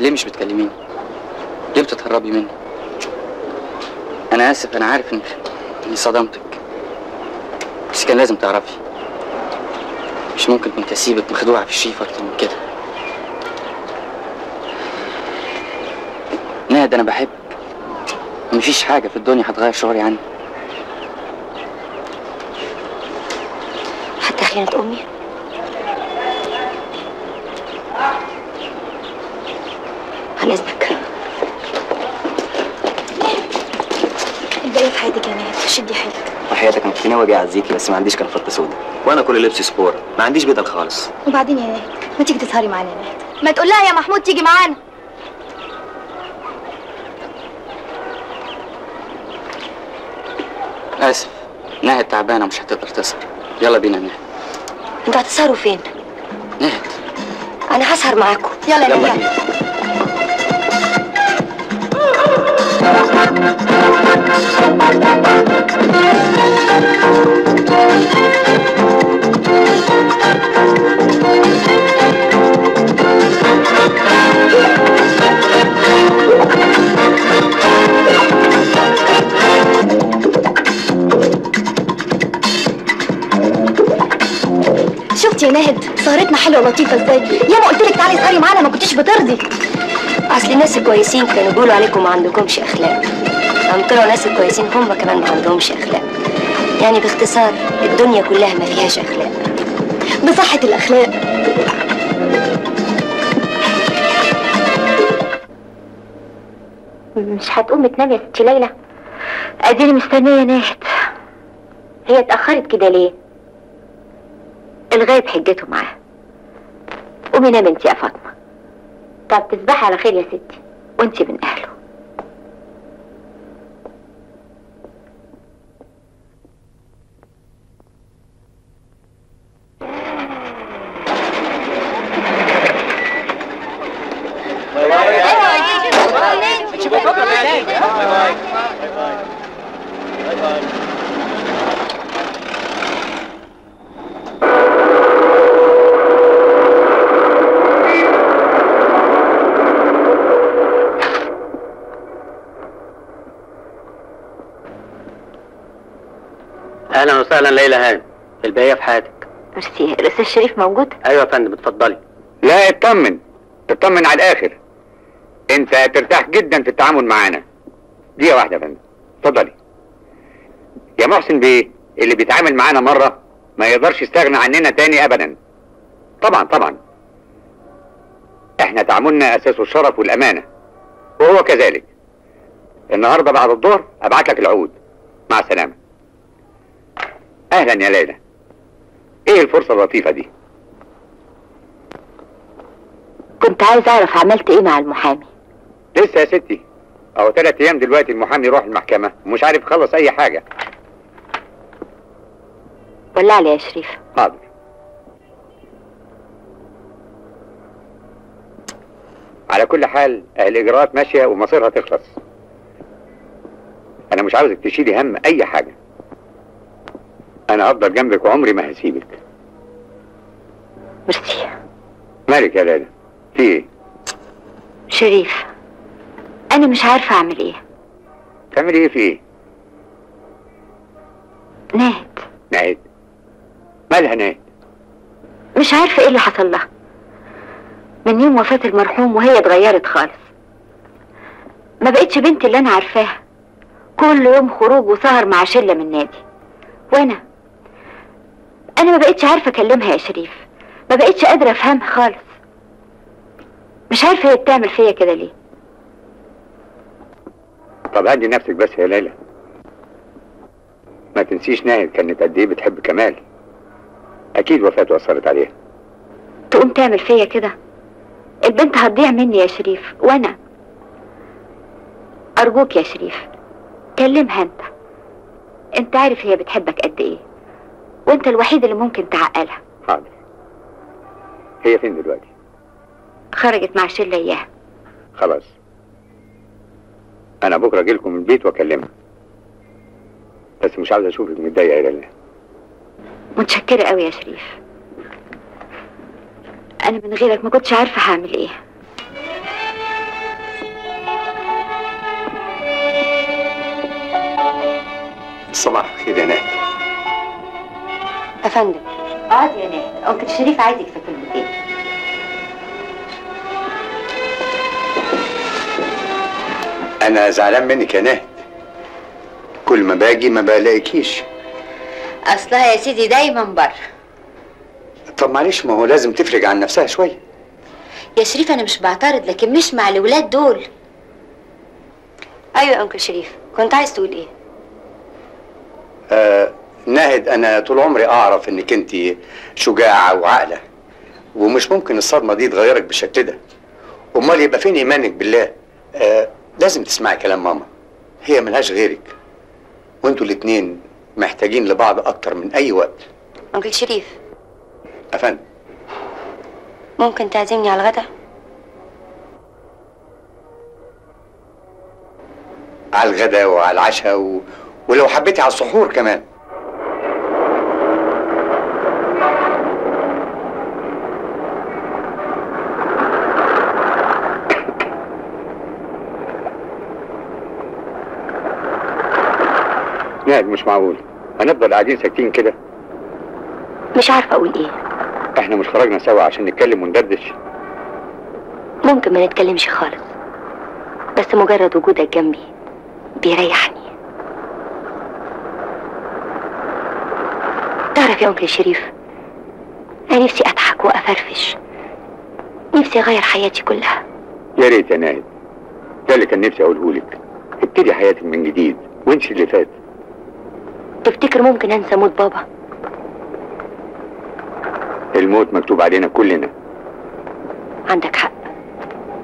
ليه مش بتكلميني؟ ليه بتتهربي مني؟ انا اسف، انا عارف اني صدمتك، بس كان لازم تعرفي. مش ممكن كنت اسيبك مخدوعه في الشيف اكتر من كده. ناهد انا بحبك، ومفيش حاجه في الدنيا هتغير شعوري عنك. حتى خيانه امي؟ عن اذنك اتضايق في حياتي جمال، شدي حيلك. وحياتك انا كنت ناوي اجي اعزيكي، بس ما عنديش كان فضه سودا، وانا كل لبسي سبور، ما عنديش بدل خالص. وبعدين يا ناهد، ما تيجي تسهري معانا يا ناهد؟ ما تقول لها يا محمود تيجي معانا. اسف، ناهد تعبانه مش هتقدر تسهر. يلا بينا يا ناهد. انتوا هتسهروا فين؟ ناهد انا هسهر معاكم. يلا يا ناهد. شفتي يا ناهد سهرتنا حلوه ولطيفه ازاي؟ ياما قلتلك تعالي سهري معانا ما كنتيش بترضي. اصل الناس الكويسين كانوا بيقولوا عليكم ما عندكمش اخلاق، عم طلعوا ناس الكويسين هم كمان ما عندهمش اخلاق. يعني باختصار الدنيا كلها ما فيهاش اخلاق. بصحة الاخلاق مش هتقومي تنامي يا ستي ليلى؟ اديني مستنيه ناهد. هي اتاخرت كده ليه؟ الغايب حجته معاها. قومي نامي انت يا فاطمه. طب تصبحي على خير يا ستي، وانتي من اهله. اهلا وسهلا ليلى هانم، الباقيه في حياتك. ميرسي. الاستاذ شريف موجود؟ ايوه يا فندم، اتفضلي. لا اطمن، اطمن على الاخر. انت هترتاح جدا في التعامل معانا. دقيقه واحده يا فندم، اتفضلي. يا محسن بيه اللي بيتعامل معانا مره ما يقدرش يستغنى عننا تاني ابدا. طبعا طبعا. احنا تعاملنا اساسه الشرف والامانه، وهو كذلك. النهارده بعد الظهر ابعت لك العقود. مع السلامه. اهلا يا ليلى. ايه الفرصه اللطيفه دي؟ كنت عايز اعرف عملت ايه مع المحامي؟ لسه يا ستي، اهو 3 ايام دلوقتي المحامي يروح المحكمه ومش عارف يخلص اي حاجه. ولع لي يا شريف. حاضر. على كل حال الاجراءات ماشيه ومصيرها تخلص. انا مش عاوزك تشيلي هم اي حاجه. أنا هفضل جنبك وعمري ما هسيبك. ميرسي. مالك يا ليلى؟ في إيه؟ شريف، أنا مش عارفة أعمل إيه. تعملي إيه في إيه؟ ناهد. ناهد؟ مالها ناهد؟ مش عارفة إيه اللي حصل لها. من يوم وفاة المرحوم وهي اتغيرت خالص. ما بقتش بنتي اللي أنا عارفاها. كل يوم خروج وسهر مع شلة من نادي. وأنا؟ أنا ما بقتش عارفة أكلمها يا شريف، ما بقتش قادرة أفهمها خالص. مش عارفة هي بتعمل فيا كده ليه. طب هدي نفسك بس يا ليلى. ما تنسيش ناهد كانت قد إيه بتحب كمال. أكيد وفاته أثرت عليها. تقوم تعمل فيا كده؟ البنت هتضيع مني يا شريف، وأنا؟ أرجوك يا شريف كلمها أنت. انت عارف هي بتحبك قد ايه، وانت الوحيد اللي ممكن تعقلها. حاضر. هي فين دلوقتي؟ خرجت مع شله اياها. خلاص، انا بكره اجيلكم البيت واكلمها، بس مش عاوزه اشوفك متضايقه يا ليلى. متشكره قوي يا شريف، انا من غيرك ما كنتش عارفه هعمل ايه. صباح الخير يا ناهد. افندم اقعد يا ناهد، انكل شريف عايزك في كلمتين. انا زعلان منك يا ناهد، كل ما باجي ما بلاقيكيش. اصلها يا سيدي دايما بره. طب معلش، ما هو لازم تفرج عن نفسها شويه يا شريف. انا مش بعترض، لكن مش مع الولاد دول. ايوه يا انكل شريف، كنت عايز تقول ايه؟ ناهد، انا طول عمري اعرف انك انت شجاعه وعاقله، ومش ممكن الصدمه دي تغيرك بالشكل ده. امال يبقى فين ايمانك بالله؟ لازم تسمعي كلام ماما، هي ملهاش غيرك، وانتوا الاتنين محتاجين لبعض اكتر من اي وقت. انكل شريف افندم، ممكن تعزمني على الغدا؟ على الغدا وعلى العشاء ولو حبيتي على السحور كمان. ناهد، مش معقول هنفضل قاعدين ساكتين كده. مش عارفه اقول ايه. احنا مش خرجنا سوا عشان نتكلم وندردش؟ ممكن ما نتكلمش خالص، بس مجرد وجودك جنبي بيريحني. تعرف يا انكل شريف، انا نفسي اضحك وافرفش، نفسي اغير حياتي كلها. يا ريت يا ناهد، ده اللي كان نفسي اقولهولك. ابتدي حياتك من جديد وانسي اللي فات. تفتكر ممكن انسى موت بابا؟ الموت مكتوب علينا كلنا. عندك حق،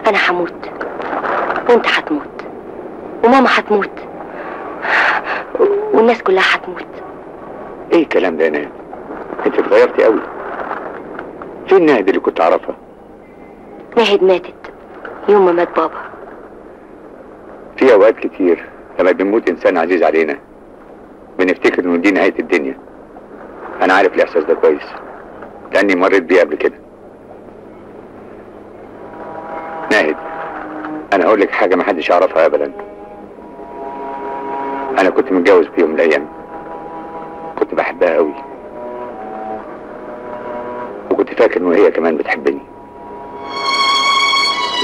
انا هموت وانت هتموت وماما هتموت والناس كلها هتموت. ايه الكلام ده يا ناهد؟ انت اتغيرتي قوي. فين ناهد اللي كنت اعرفها؟ ناهد ماتت يوم ما مات بابا. في اوقات كتير لما بنموت انسان عزيز علينا بنفتكر ان دي نهايه الدنيا. انا عارف الاحساس ده كويس لاني مريت بيه قبل كده. ناهد، انا هقول لك حاجه محدش يعرفها ابدا. انا كنت متجوز في يوم من الايام، كنت بحبها قوي وكنت فاكر ان هي كمان بتحبني،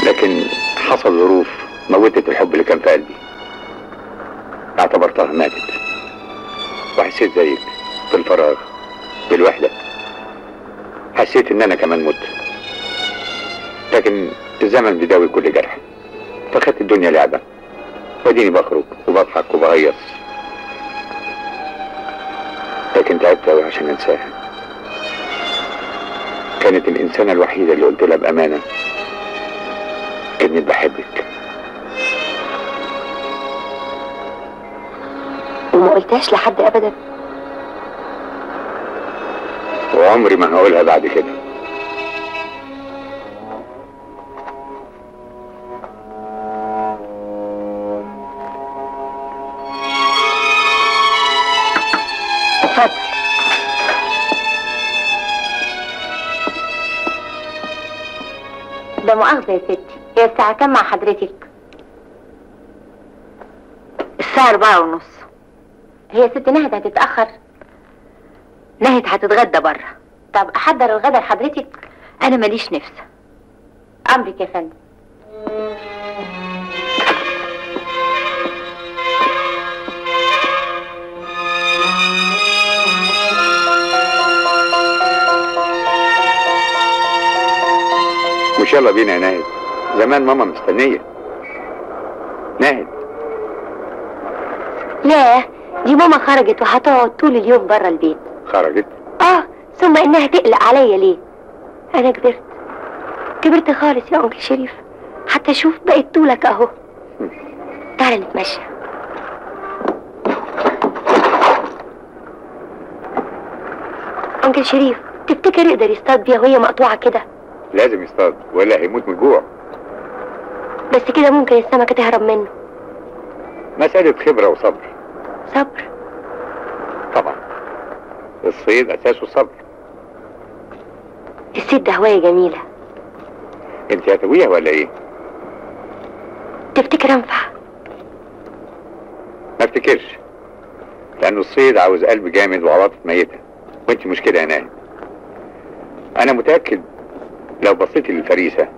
لكن حصل ظروف موتت الحب اللي كان في قلبي. اعتبرتها ماتت وحسيت زيك بالفراغ بالوحده. حسيت ان انا كمان مت، لكن الزمن بيداوي كل جرح. فخدت الدنيا لعبه واديني بخرج وبضحك وبهيص، لكن تعبت قوي عشان انساها. كانت الانسانه الوحيده اللي قلت لها بامانه اني بحبك. وما قلتهاش لحد ابدا؟ وعمري ما هقولها بعد كده. اتفضل. ده مؤاخذة يا ستي، هي الساعة كام مع حضرتك؟ الساعة 4:30. هي ست ناهد هتتأخر؟ ناهد هتتغدى بره. طب احضر الغدا لحضرتك؟ انا ماليش نفس. امرك يا فندم. مش يلا بينا يا ناهد، زمان ماما مستنيه. ناهد، ياه دي ماما خرجت وهتقعد طول اليوم بره البيت. خرجت؟ اه، ثم انها تقلق عليا ليه؟ انا كبرت، كبرت خالص يا انكل شريف، حتى شوف بقيت طولك اهو. تعالى نتمشى. انكل شريف، تفتكر يقدر يصطاد بيها وهي مقطوعه كده؟ لازم يصطاد ولا هيموت من الجوع. بس كده ممكن السمكه تهرب منه. مساله خبره وصبر. صبر؟ طبعا، الصيد اساسه الصبر. الصيد ده هوايه جميله. انت هتويها ولا ايه؟ تفتكر انفع؟ ما افتكرش، لأن الصيد عاوز قلب جامد وعضلات ميتة، وانت مشكلة يا ناهد. أنا متأكد لو بصيتي للفريسة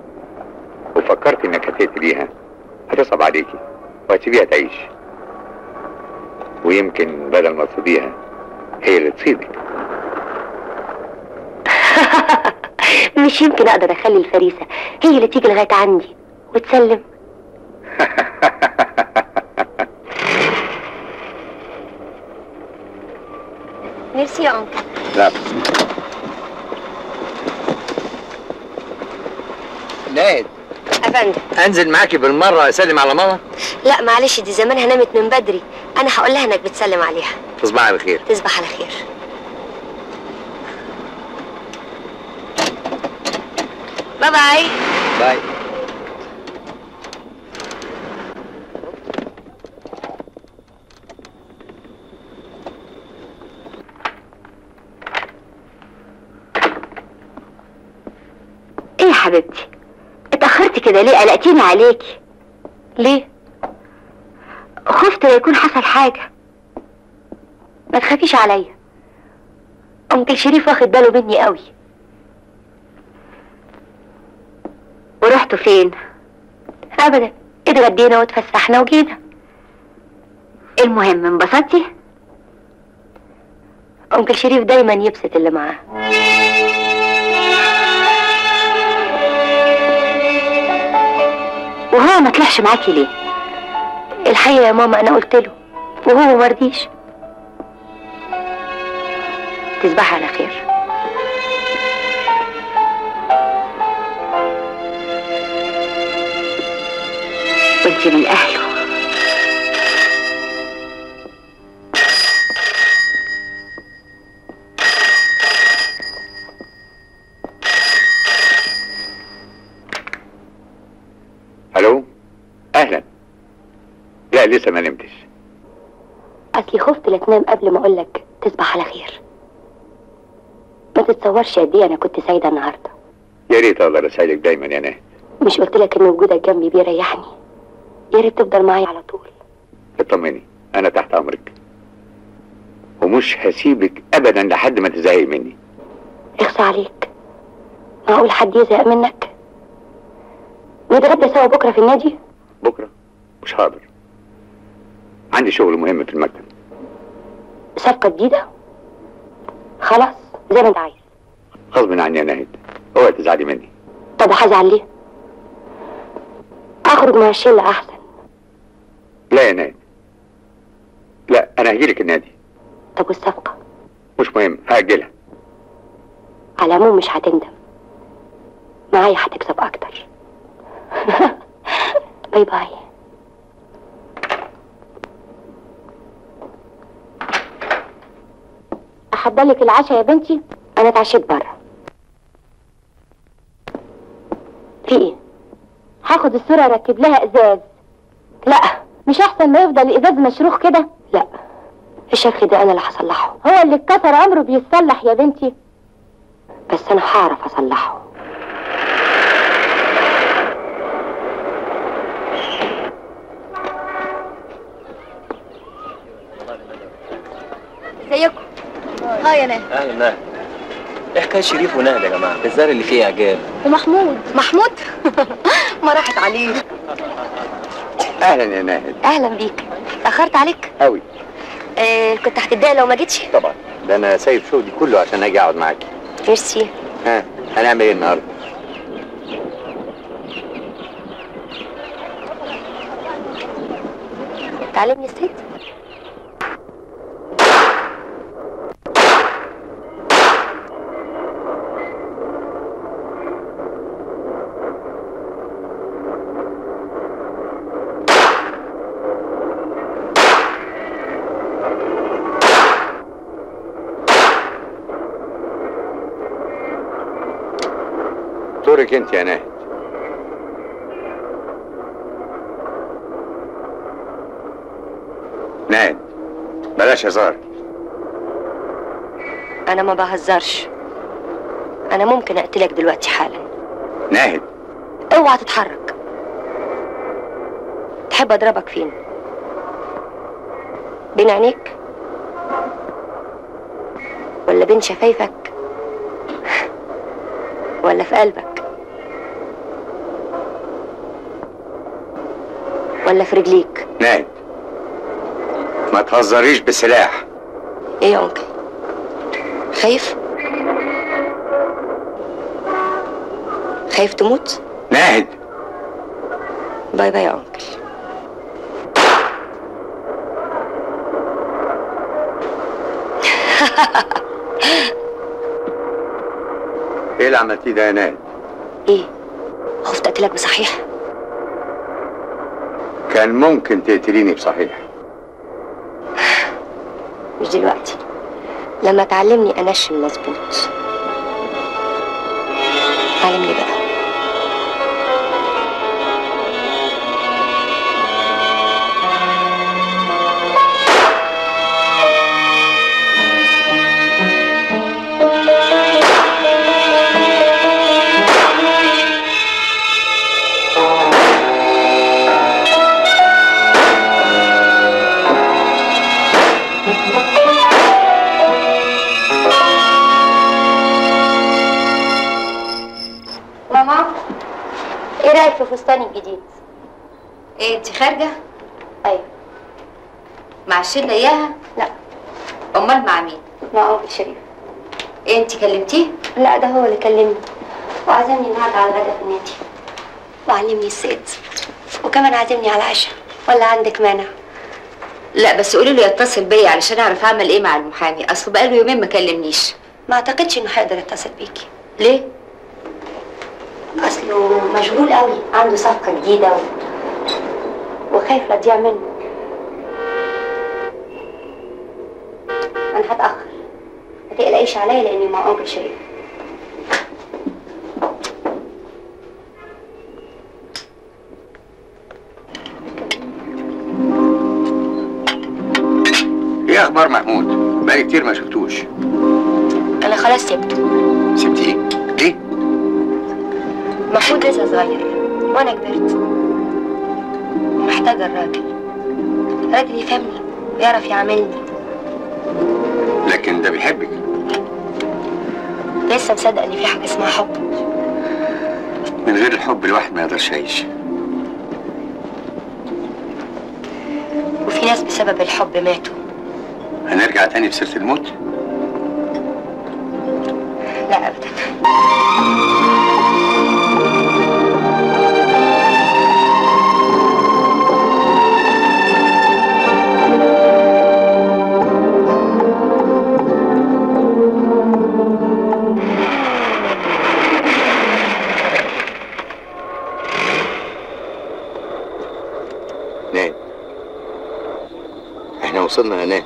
وفكرت إنك هتقتليها هتصعب عليكي وهتسيبيها تعيش، ويمكن بدل ما تصيديها هي اللي تصيدك. مش يمكن أقدر أخلي الفريسة هي اللي تيجي لغاية عندي وتسلم. ميرسي يا أنكل. لا ناهد. يا فندم انزل معاكي بالمره اسلم على ماما. لا معلش، دي زمانها نامت من بدري، انا هقول لها انك بتسلم عليها. تصبح على خير. تصبح على خير. باي باي. باي. ايه يا حبيبتي اتأخرت كده ليه؟ قلقتيني عليكي. ليه؟ خفت لا يكون حصل حاجة. ما تخافيش عليا، أنكل شريف واخد باله مني قوي. ورحتوا فين؟ أبدا، اتغدينا واتفسحنا وجينا. المهم انبسطتي؟ أنكل شريف دايما يبسط اللي معاه. وهو ما طلعش معاكي ليه؟ الحقيقة يا ماما أنا قلت له وهو ما رضيش. تصبحي على خير. وانتي من أهله. الو اهلا. لا لسه ما نمتش، اصلي خفت لا تنام قبل ما اقول لك تصبح على خير. ما تتصورش قد ايه انا كنت سعيده النهارده. يا ريت اقدر اسعدك دايما يا ناهد. مش قلت لك ان وجودك جنبي بيريحني؟ يا ريت تفضل معايا على طول. اطمني انا تحت امرك ومش هسيبك ابدا لحد ما تزهقي مني. اخصى عليك، معقول حد يزهق منك؟ نتغدى سوا بكره في النادي؟ بكره مش هقدر، عندي شغل مهم في المكتب. صفقه جديده؟ خلاص زي ما انت عايز. غصب عني يا ناهد، اوعي تزعلي مني. طب هزعل ليه؟ اخرج مع الشله احسن. لا يا ناهد لا، انا هجيلك النادي. طب والصفقه؟ مش مهم، هاجلها. على العموم مش هتندم، معايا هتكسب اكتر. باي باي. احضرلك العشاء يا بنتي، انا اتعشيت بره. في ايه؟ هاخد الصوره اركب لها ازاز. لا مش احسن ما يفضل الازاز مشروخ كده؟ لا الشرخ ده انا اللي هصلحه. هو اللي اتكسر امره بيتصلح يا بنتي، بس انا هعرف اصلحه. ازيكم؟ اه يا ناهد. اهلا ناهد. ايه حكايه شريف وناهد يا جماعه؟ الزهر اللي فيه اعجاب. ومحمود. محمود؟ ما راحت عليه. اهلا يا ناهد. اهلا بيك. اتاخرت عليك؟ قوي. كنت هتتضايق لو ما جيتش؟ طبعا، ده انا سايب شغلي كله عشان اجي اقعد معاكي. ميرسي. ها هنعمل ايه النهارده؟ تعلمني الصيد؟ دورك انت يا ناهد. ناهد بلاش هزار. انا ما بهزرش، انا ممكن اقتلك دلوقتي حالا. ناهد اوعى تتحرك. تحب اضربك فين؟ بين عينيك ولا بين شفايفك ولا في قلبك ولا في رجليك؟ ناهد ما تهزريش بسلاح. ايه يا انكل خايف؟ خايف تموت؟ ناهد باي باي يا انكل. ايه اللي عملتيه ده يا ناهد؟ ايه؟ خفت اقتلك بصحيح؟ كان ممكن تقتليني بصحيح. مش دلوقتي، لما تعلمني انشم مظبوط. علمني بقى. فستاني الجديد. ايه انت خارجه؟ ايوه. مع الشله اياها؟ لا. امال مع مين؟ مع أنكل شريف. ايه انت كلمتيه؟ لا ده هو اللي كلمني وعزمني النهارده على الغدا في النادي وعلمني الصيد وكمان عازمني على عشاء. ولا عندك مانع؟ لا بس قولي له يتصل بيا علشان اعرف اعمل ايه مع المحامي، اصل بقاله يومين ما كلمنيش. ما اعتقدش انه هيقدر يتصل بيكي. ليه؟ اصله مشغول قوي، عنده صفقه جديده وخايف لا تضيع منه. انا هتاخر، ما تقلقيش عليا لاني مع أنكل شريف. ايه اخبار محمود؟ بقالي كتير ما شفتوش. انا خلاص سبته. سبتيه؟ ليه؟ محمود لسه صغير وانا كبرت محتاجه الراجل. الراجل يفهمني ويعرف يعاملني. لكن ده بيحبك. لسه مصدق ان في حاجه اسمها حب. من غير الحب الواحد ما يقدرش يعيش. وفي ناس بسبب الحب ماتوا. هنرجع تاني بسيره الموت؟ لا ابدا. وصلنا هناك.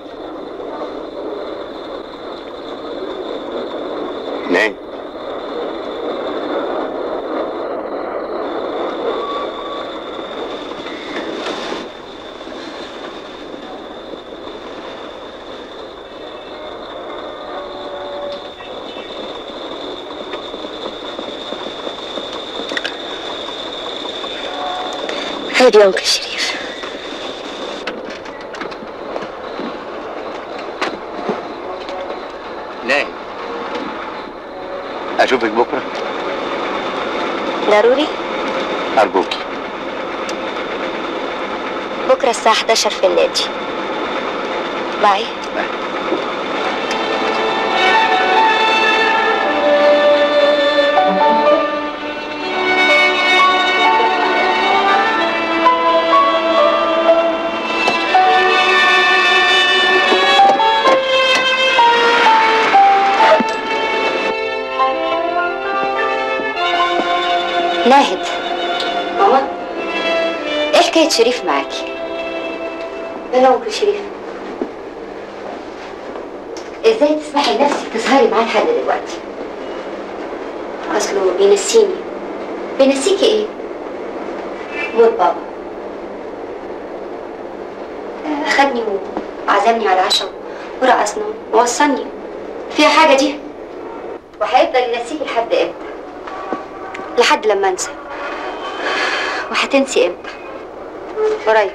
ناهد هادي يا أنكل شريف. أشوفك بكرة؟ ضروري؟ أرجوكي. بكرة الساعة 11 في النادي. باي. باي. ناهد. ماما ايه حكاية شريف معاكي؟ انا أنكل شريف. ازاي تسمحي لنفسك تسهري معاه لحد دلوقتي؟ اصله بينسيني. بينسيكي ايه؟ موت بابا. اخدني وعزمني على العشاء ورقصنا ووصلني. فيها حاجة دي؟ وهيفضل ينسيكي لحد امتى؟ لحد لما انسى. وهتنسي امتى؟ قريب.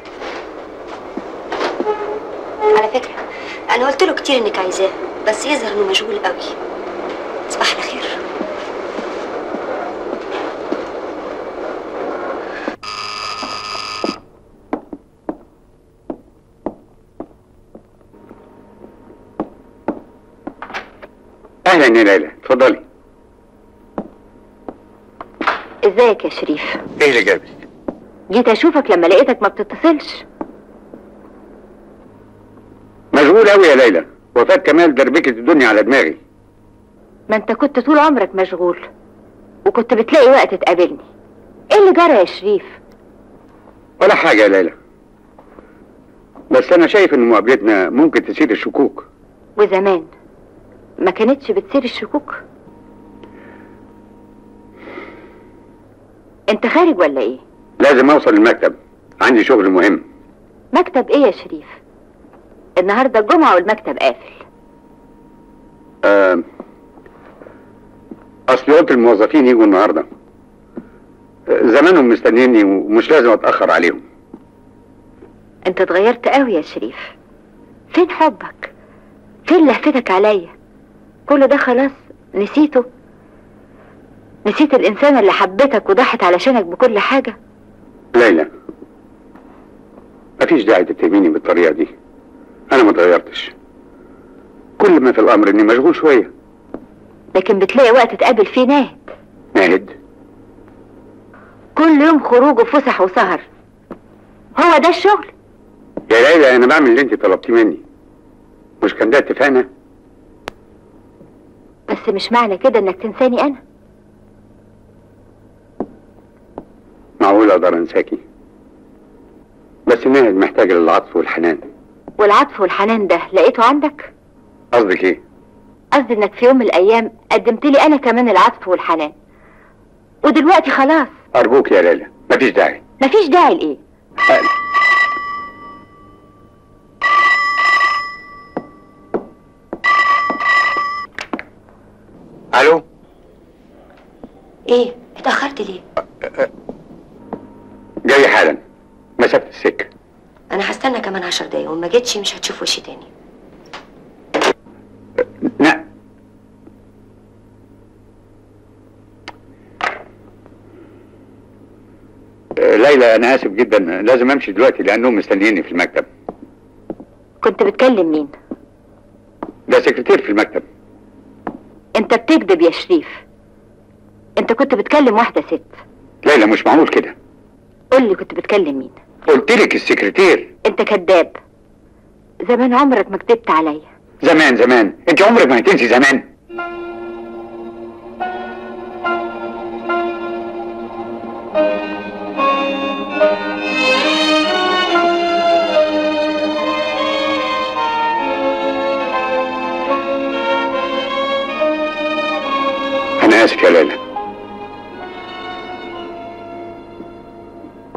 على فكره انا قلت له كتير انك عايزاه. بس يظهر انه مشغول قوي. تصبح على خير. اهلا يا ليلى، اتفضلي. ازيك يا شريف؟ ايه اللي جابك؟ جيت اشوفك لما لقيتك ما بتتصلش. مشغول قوي يا ليلى، وفاة كمال دربكت الدنيا على دماغي. ما انت كنت طول عمرك مشغول، وكنت بتلاقي وقت تقابلني. ايه اللي جرى يا شريف؟ ولا حاجة يا ليلى، بس انا شايف ان مقابلتنا ممكن تثير الشكوك. وزمان ما كانتش بتثير الشكوك؟ انت خارج ولا ايه؟ لازم اوصل المكتب، عندي شغل مهم. مكتب ايه يا شريف؟ النهارده الجمعة والمكتب قافل. اصل قلت الموظفين يجوا النهارده، زمانهم مستنيني ومش لازم اتأخر عليهم. انت اتغيرت قوي يا شريف، فين حبك؟ فين لهفتك عليا؟ كل ده خلاص نسيته؟ نسيت الإنسانة اللي حبتك وضحت علشانك بكل حاجة؟ ليلى، مفيش داعي تتهميني بالطريقة دي، أنا متغيرتش، كل ما في الأمر إني مشغول شوية. لكن بتلاقي وقت تقابل فيه ناهد. ناهد؟ كل يوم خروج وفسح وسهر، هو ده الشغل؟ يا ليلى أنا بعمل اللي أنت طلبتيه مني، مش كان ده اتفقنا؟ بس مش معنى كده إنك تنساني أنا. معقول اقدر انساكي؟ بس ناهد محتاجه للعطف والحنان. والعطف والحنان ده لقيته عندك؟ قصدك ايه؟ قصدي انك في يوم من الايام قدمت لي انا كمان العطف والحنان، ودلوقتي خلاص. ارجوك يا ليلى مفيش داعي. مفيش داعي لايه؟ الو. ايه اتاخرت ليه؟ جاي حالا، مسافة السكة. أنا هستنى كمان 10 دقايق، وما جيتش مش هتشوف وشي تاني. لا ليلى أنا آسف جدا، لازم أمشي دلوقتي لأنهم مستنييني في المكتب. كنت بتكلم مين؟ ده سكرتير في المكتب. أنت بتكذب يا شريف، أنت كنت بتكلم واحدة ست. ليلى مش معقول كده. قول لي كنت بتكلم مين؟ قلت لك السكرتير. انت كذاب، زمان عمرك ما كدبت عليا. زمان انت عمرك ما هتنسي زمان. انا اسف يا ليلى،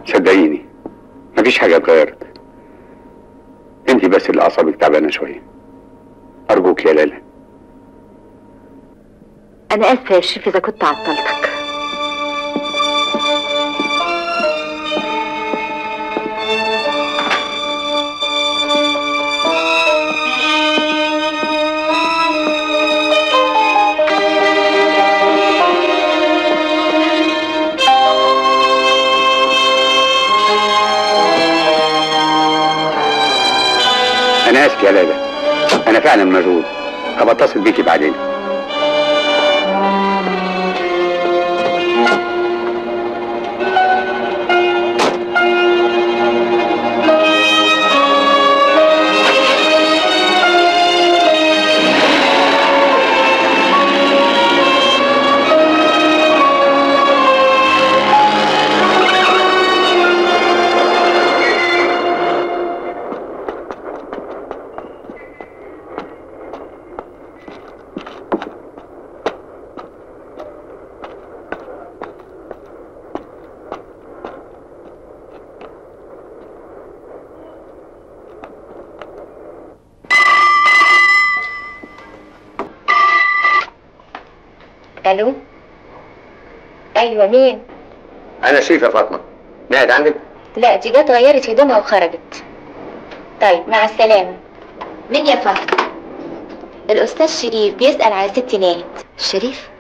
صدقيني مفيش حاجة اتغيرت، انتي بس اللي اعصابك تعبانة شوية. ارجوك يا ليلى. انا اسفة يا شريف اذا كنت عطلتك. أنا آسف يا ليلى، أنا فعلا مشغول، هبقى أتصل بيكي بعدين. الو. ايوه مين؟ انا شريف يا فاطمه. ناهد عندك؟ لا دي جت غيرت هدومها وخرجت. طيب مع السلامه. مين يا فاطمه؟ الأستاذ شريف بيسأل على ست ناهد. شريف؟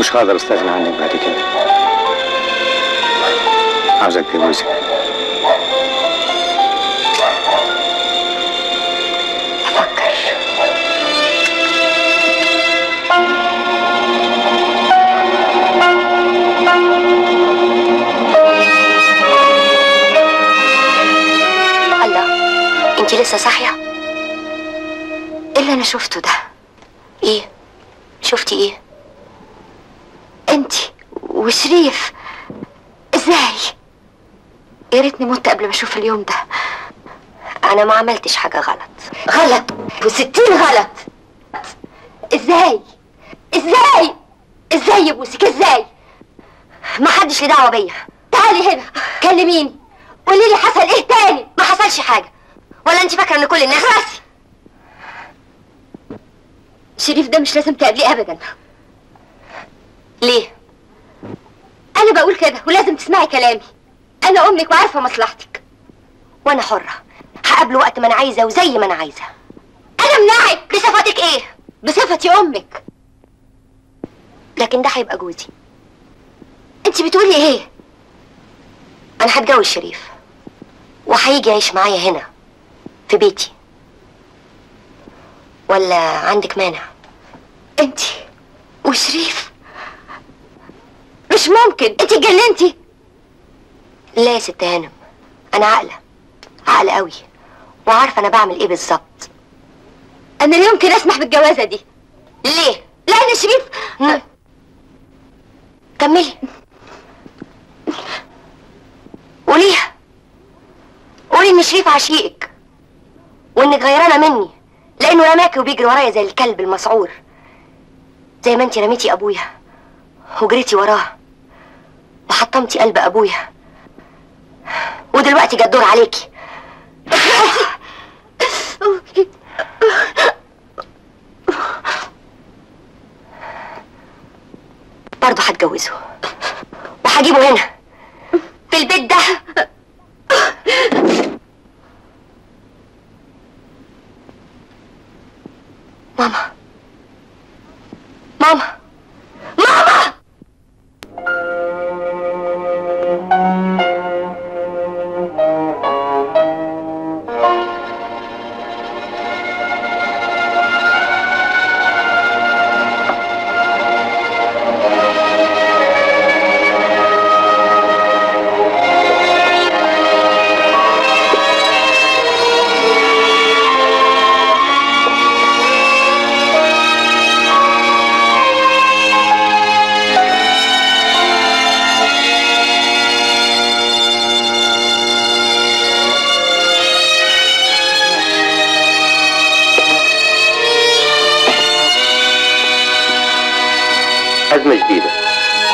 مش هقدر استأذن عنك بعد كده. عاوزك تتجوزي. أفكر. الله، أنتِ لسه صاحية؟ إيه اللي أنا شفته ده؟ إيه؟ شفتي إيه؟ وشريف ازاي؟ يا ريتني مت قبل ما اشوف اليوم ده. انا ما عملتش حاجه غلط. غلط و60 غلط. ازاي؟ ازاي؟ ازاي يا بوسك ازاي؟ ما حدش ليه دعوه بيا. تعالي هنا كلميني قولي لي حصل ايه تاني؟ ما حصلش حاجه. ولا انت فاكره ان كل الناس راسي؟ شريف ده مش لازم تقابليه ابدا. ليه؟ أنا بقول كده ولازم تسمعي كلامي. أنا أمك وعارفة مصلحتك. وأنا حرة، هقابله وقت ما أنا عايزة وزي ما أنا عايزة. أنا منعك بصفتك إيه؟ بصفتي أمك. لكن ده هيبقى جوزي. أنت بتقولي إيه؟ أنا هتجوز شريف وهيجي يعيش معايا هنا في بيتي. ولا عندك مانع؟ أنت وشريف؟ مش ممكن، انت اتجننتي؟ لا يا ست هانم، انا عاقله قوي وعارفه انا بعمل ايه بالظبط. انا لا يمكن اسمح بالجوازه دي. ليه؟ لا يا شريف كملي قوليها، قولي ان شريف عشيقك وانك غيرانه مني لانه رماكي وبيجري ورايا زي الكلب المسعور، زي ما انت رميتي ابويا وجريتي وراه وحطمتي قلب ابويا، ودلوقتي جا الدور عليكي. برضه هتجوزه وهجيبه هنا في البيت ده. ماما ماما ماما،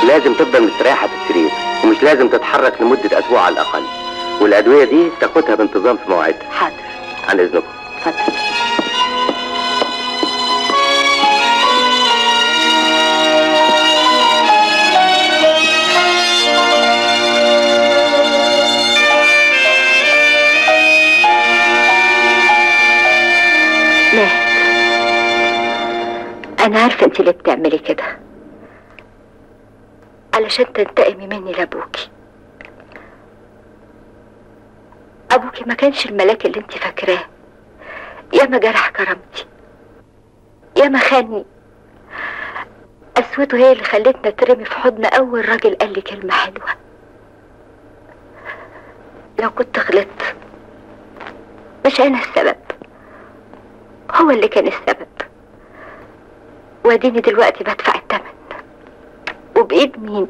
لازم تفضل مستريحة في السرير ومش لازم تتحرك لمدة أسبوع على الأقل، والأدوية دي تاخدها بانتظام في مواعيدها. حاضر. عن إذنكم. اتفضل. ماهر، أنا عارفة أنت ليه بتعملي كده، علشان تنتقمي مني لابوكي. ابوكي ما كانش الملاك اللي انت فاكراه، ياما جرح كرامتي، ياما خاني، قسوته هي اللي خلتنا ترمي في حضن اول راجل قال لي كلمه حلوه. لو كنت غلطت مش انا السبب، هو اللي كان السبب، واديني دلوقتي بدفع الثمن. وبقيت مين؟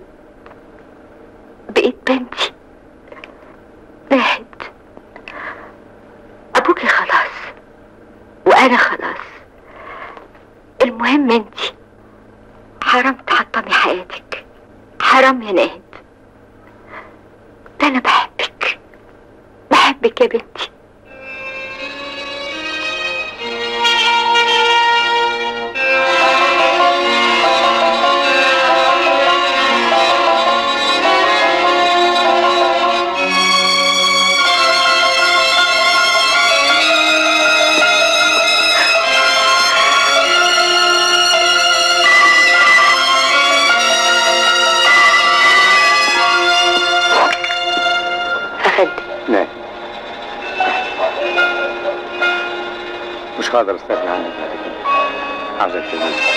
بقيت بنتي ناهد. ابوكي خلاص وانا خلاص، المهم انتي. حرام تحطمي حياتك، حرام يا ناهد، ده انا بحبك، بحبك يا بنتي. مش هقدر استغنى عنك بعد كده، عاوزك تنزل.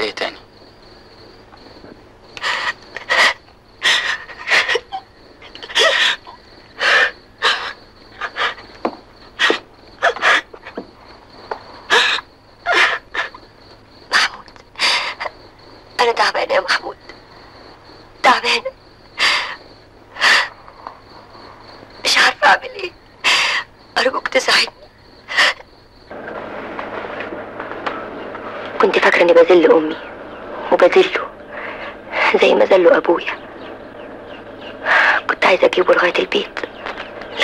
ايه تاني؟ محمود انا تعبانه يا محمود، تعبانه مش عارفه اعمل ايه، ارجوك تساعدني. كنت فاكرة اني بذل امي وبذله زي ما ذله ابويا. كنت عايزه اجيبه لغايه البيت،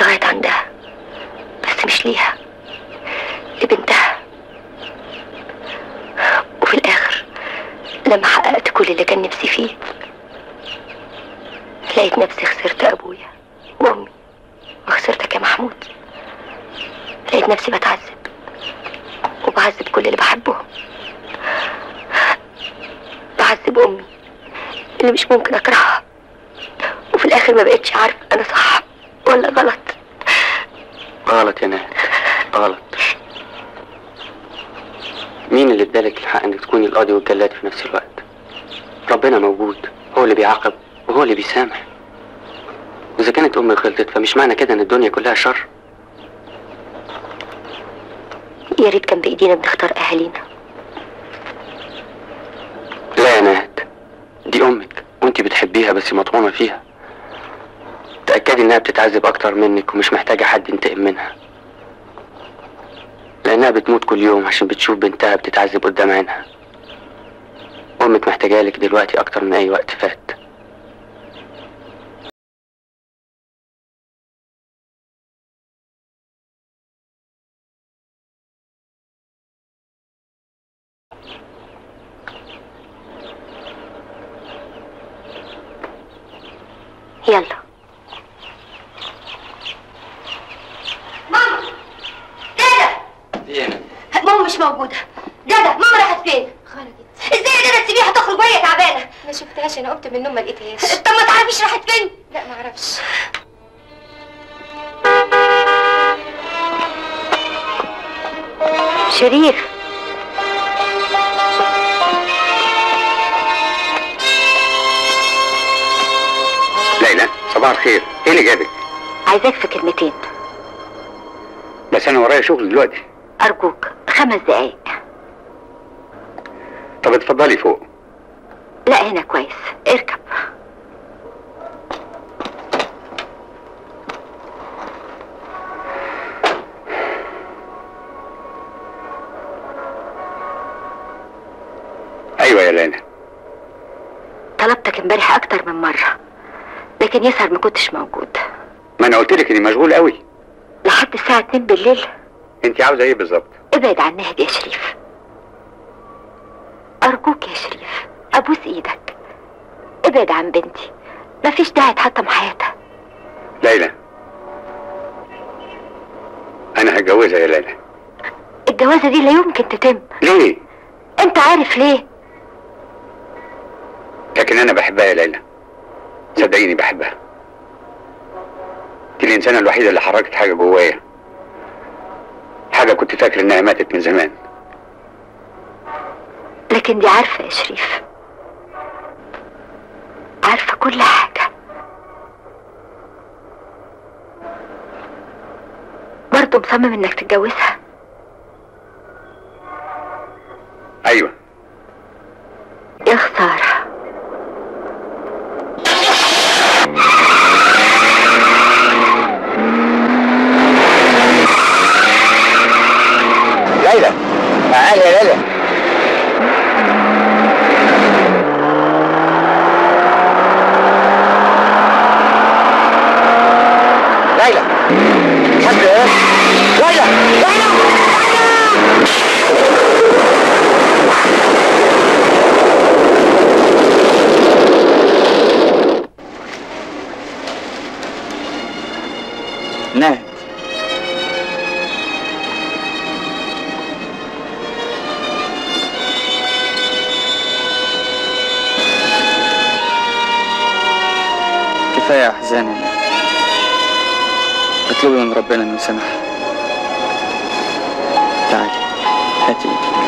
لغايه عندها، بس مش ليها، لبنتها. وفي الاخر لما حققت كل اللي كان نفسي فيه لقيت نفسي خسرت ابويا وامي وخسرتك يا محمود. لقيت نفسي بتعذب وبعذب كل اللي بحبهم. بعذب امي اللي مش ممكن اكرهها، وفي الاخر ما بقتش عارف انا صح ولا غلط. غلط يا ناهد، غلط. مين اللي ادالك الحق انك تكوني القاضي والجلاد في نفس الوقت؟ ربنا موجود، هو اللي بيعاقب وهو اللي بيسامح. واذا كانت امي غلطت فمش معنى كده ان الدنيا كلها شر. يا ريت كان بايدينا بنختار اهالينا. لا يا ناهد، دي امك وانتي بتحبيها بس مطعومه فيها. تأكدي انها بتتعذب اكتر منك ومش محتاجه حد ينتقم منها، لانها بتموت كل يوم عشان بتشوف بنتها بتتعذب قدام عينها. امك محتاجه لك دلوقتي اكتر من اي وقت فات. يلا ماما. دادا ايه؟ ماما مش موجوده. دادا ماما راحت فين؟ خرجت. ازاي يا دادا تسيبيها تخرج وهي تعبانه؟ ما شفتهاش، انا قمت من النوم ما لقيتهاش. طب ما تعرفيش راحت فين؟ لا ما اعرفش. شريف ليلى، صباح الخير. ايه اللي جابك؟ عايزاك في كلمتين بس، انا ورايا شغل دلوقتي. ارجوك 5 دقايق. طب اتفضلي فوق. لا هنا كويس، اركب. ايوه يا ليلى، طلبتك امبارح اكتر من مره لكن يسهر ما كنتش موجود. ما انا قلت لك اني مشغول قوي لحد الساعه 2 بالليل. انت عاوزه ايه بالظبط؟ ابعد عن ناهد يا شريف، ارجوك يا شريف، ابوس ايدك. ابعد عن بنتي، مفيش داعي تحطم حياتها. ليلى انا هتجوزها يا ليلى. الجوازه دي لا يمكن تتم. ليه؟ انت عارف ليه؟ لكن انا بحبها يا ليلى، صدقيني بحبها. دي الانسانه الوحيده اللي حركت حاجه جوايا، حاجه كنت فاكر انها ماتت من زمان. لكن دي عارفه يا شريف، عارفه كل حاجه. برضه مصمم انك تتجوزها؟ ايوه. يا خساره. ليلى تعالي يا ليلى. ليلى حد يا ليلى. ليلى ناهد، كفاية أحزاني. اطلبي من ربنا إنه يسامحها. تعالي هاتي.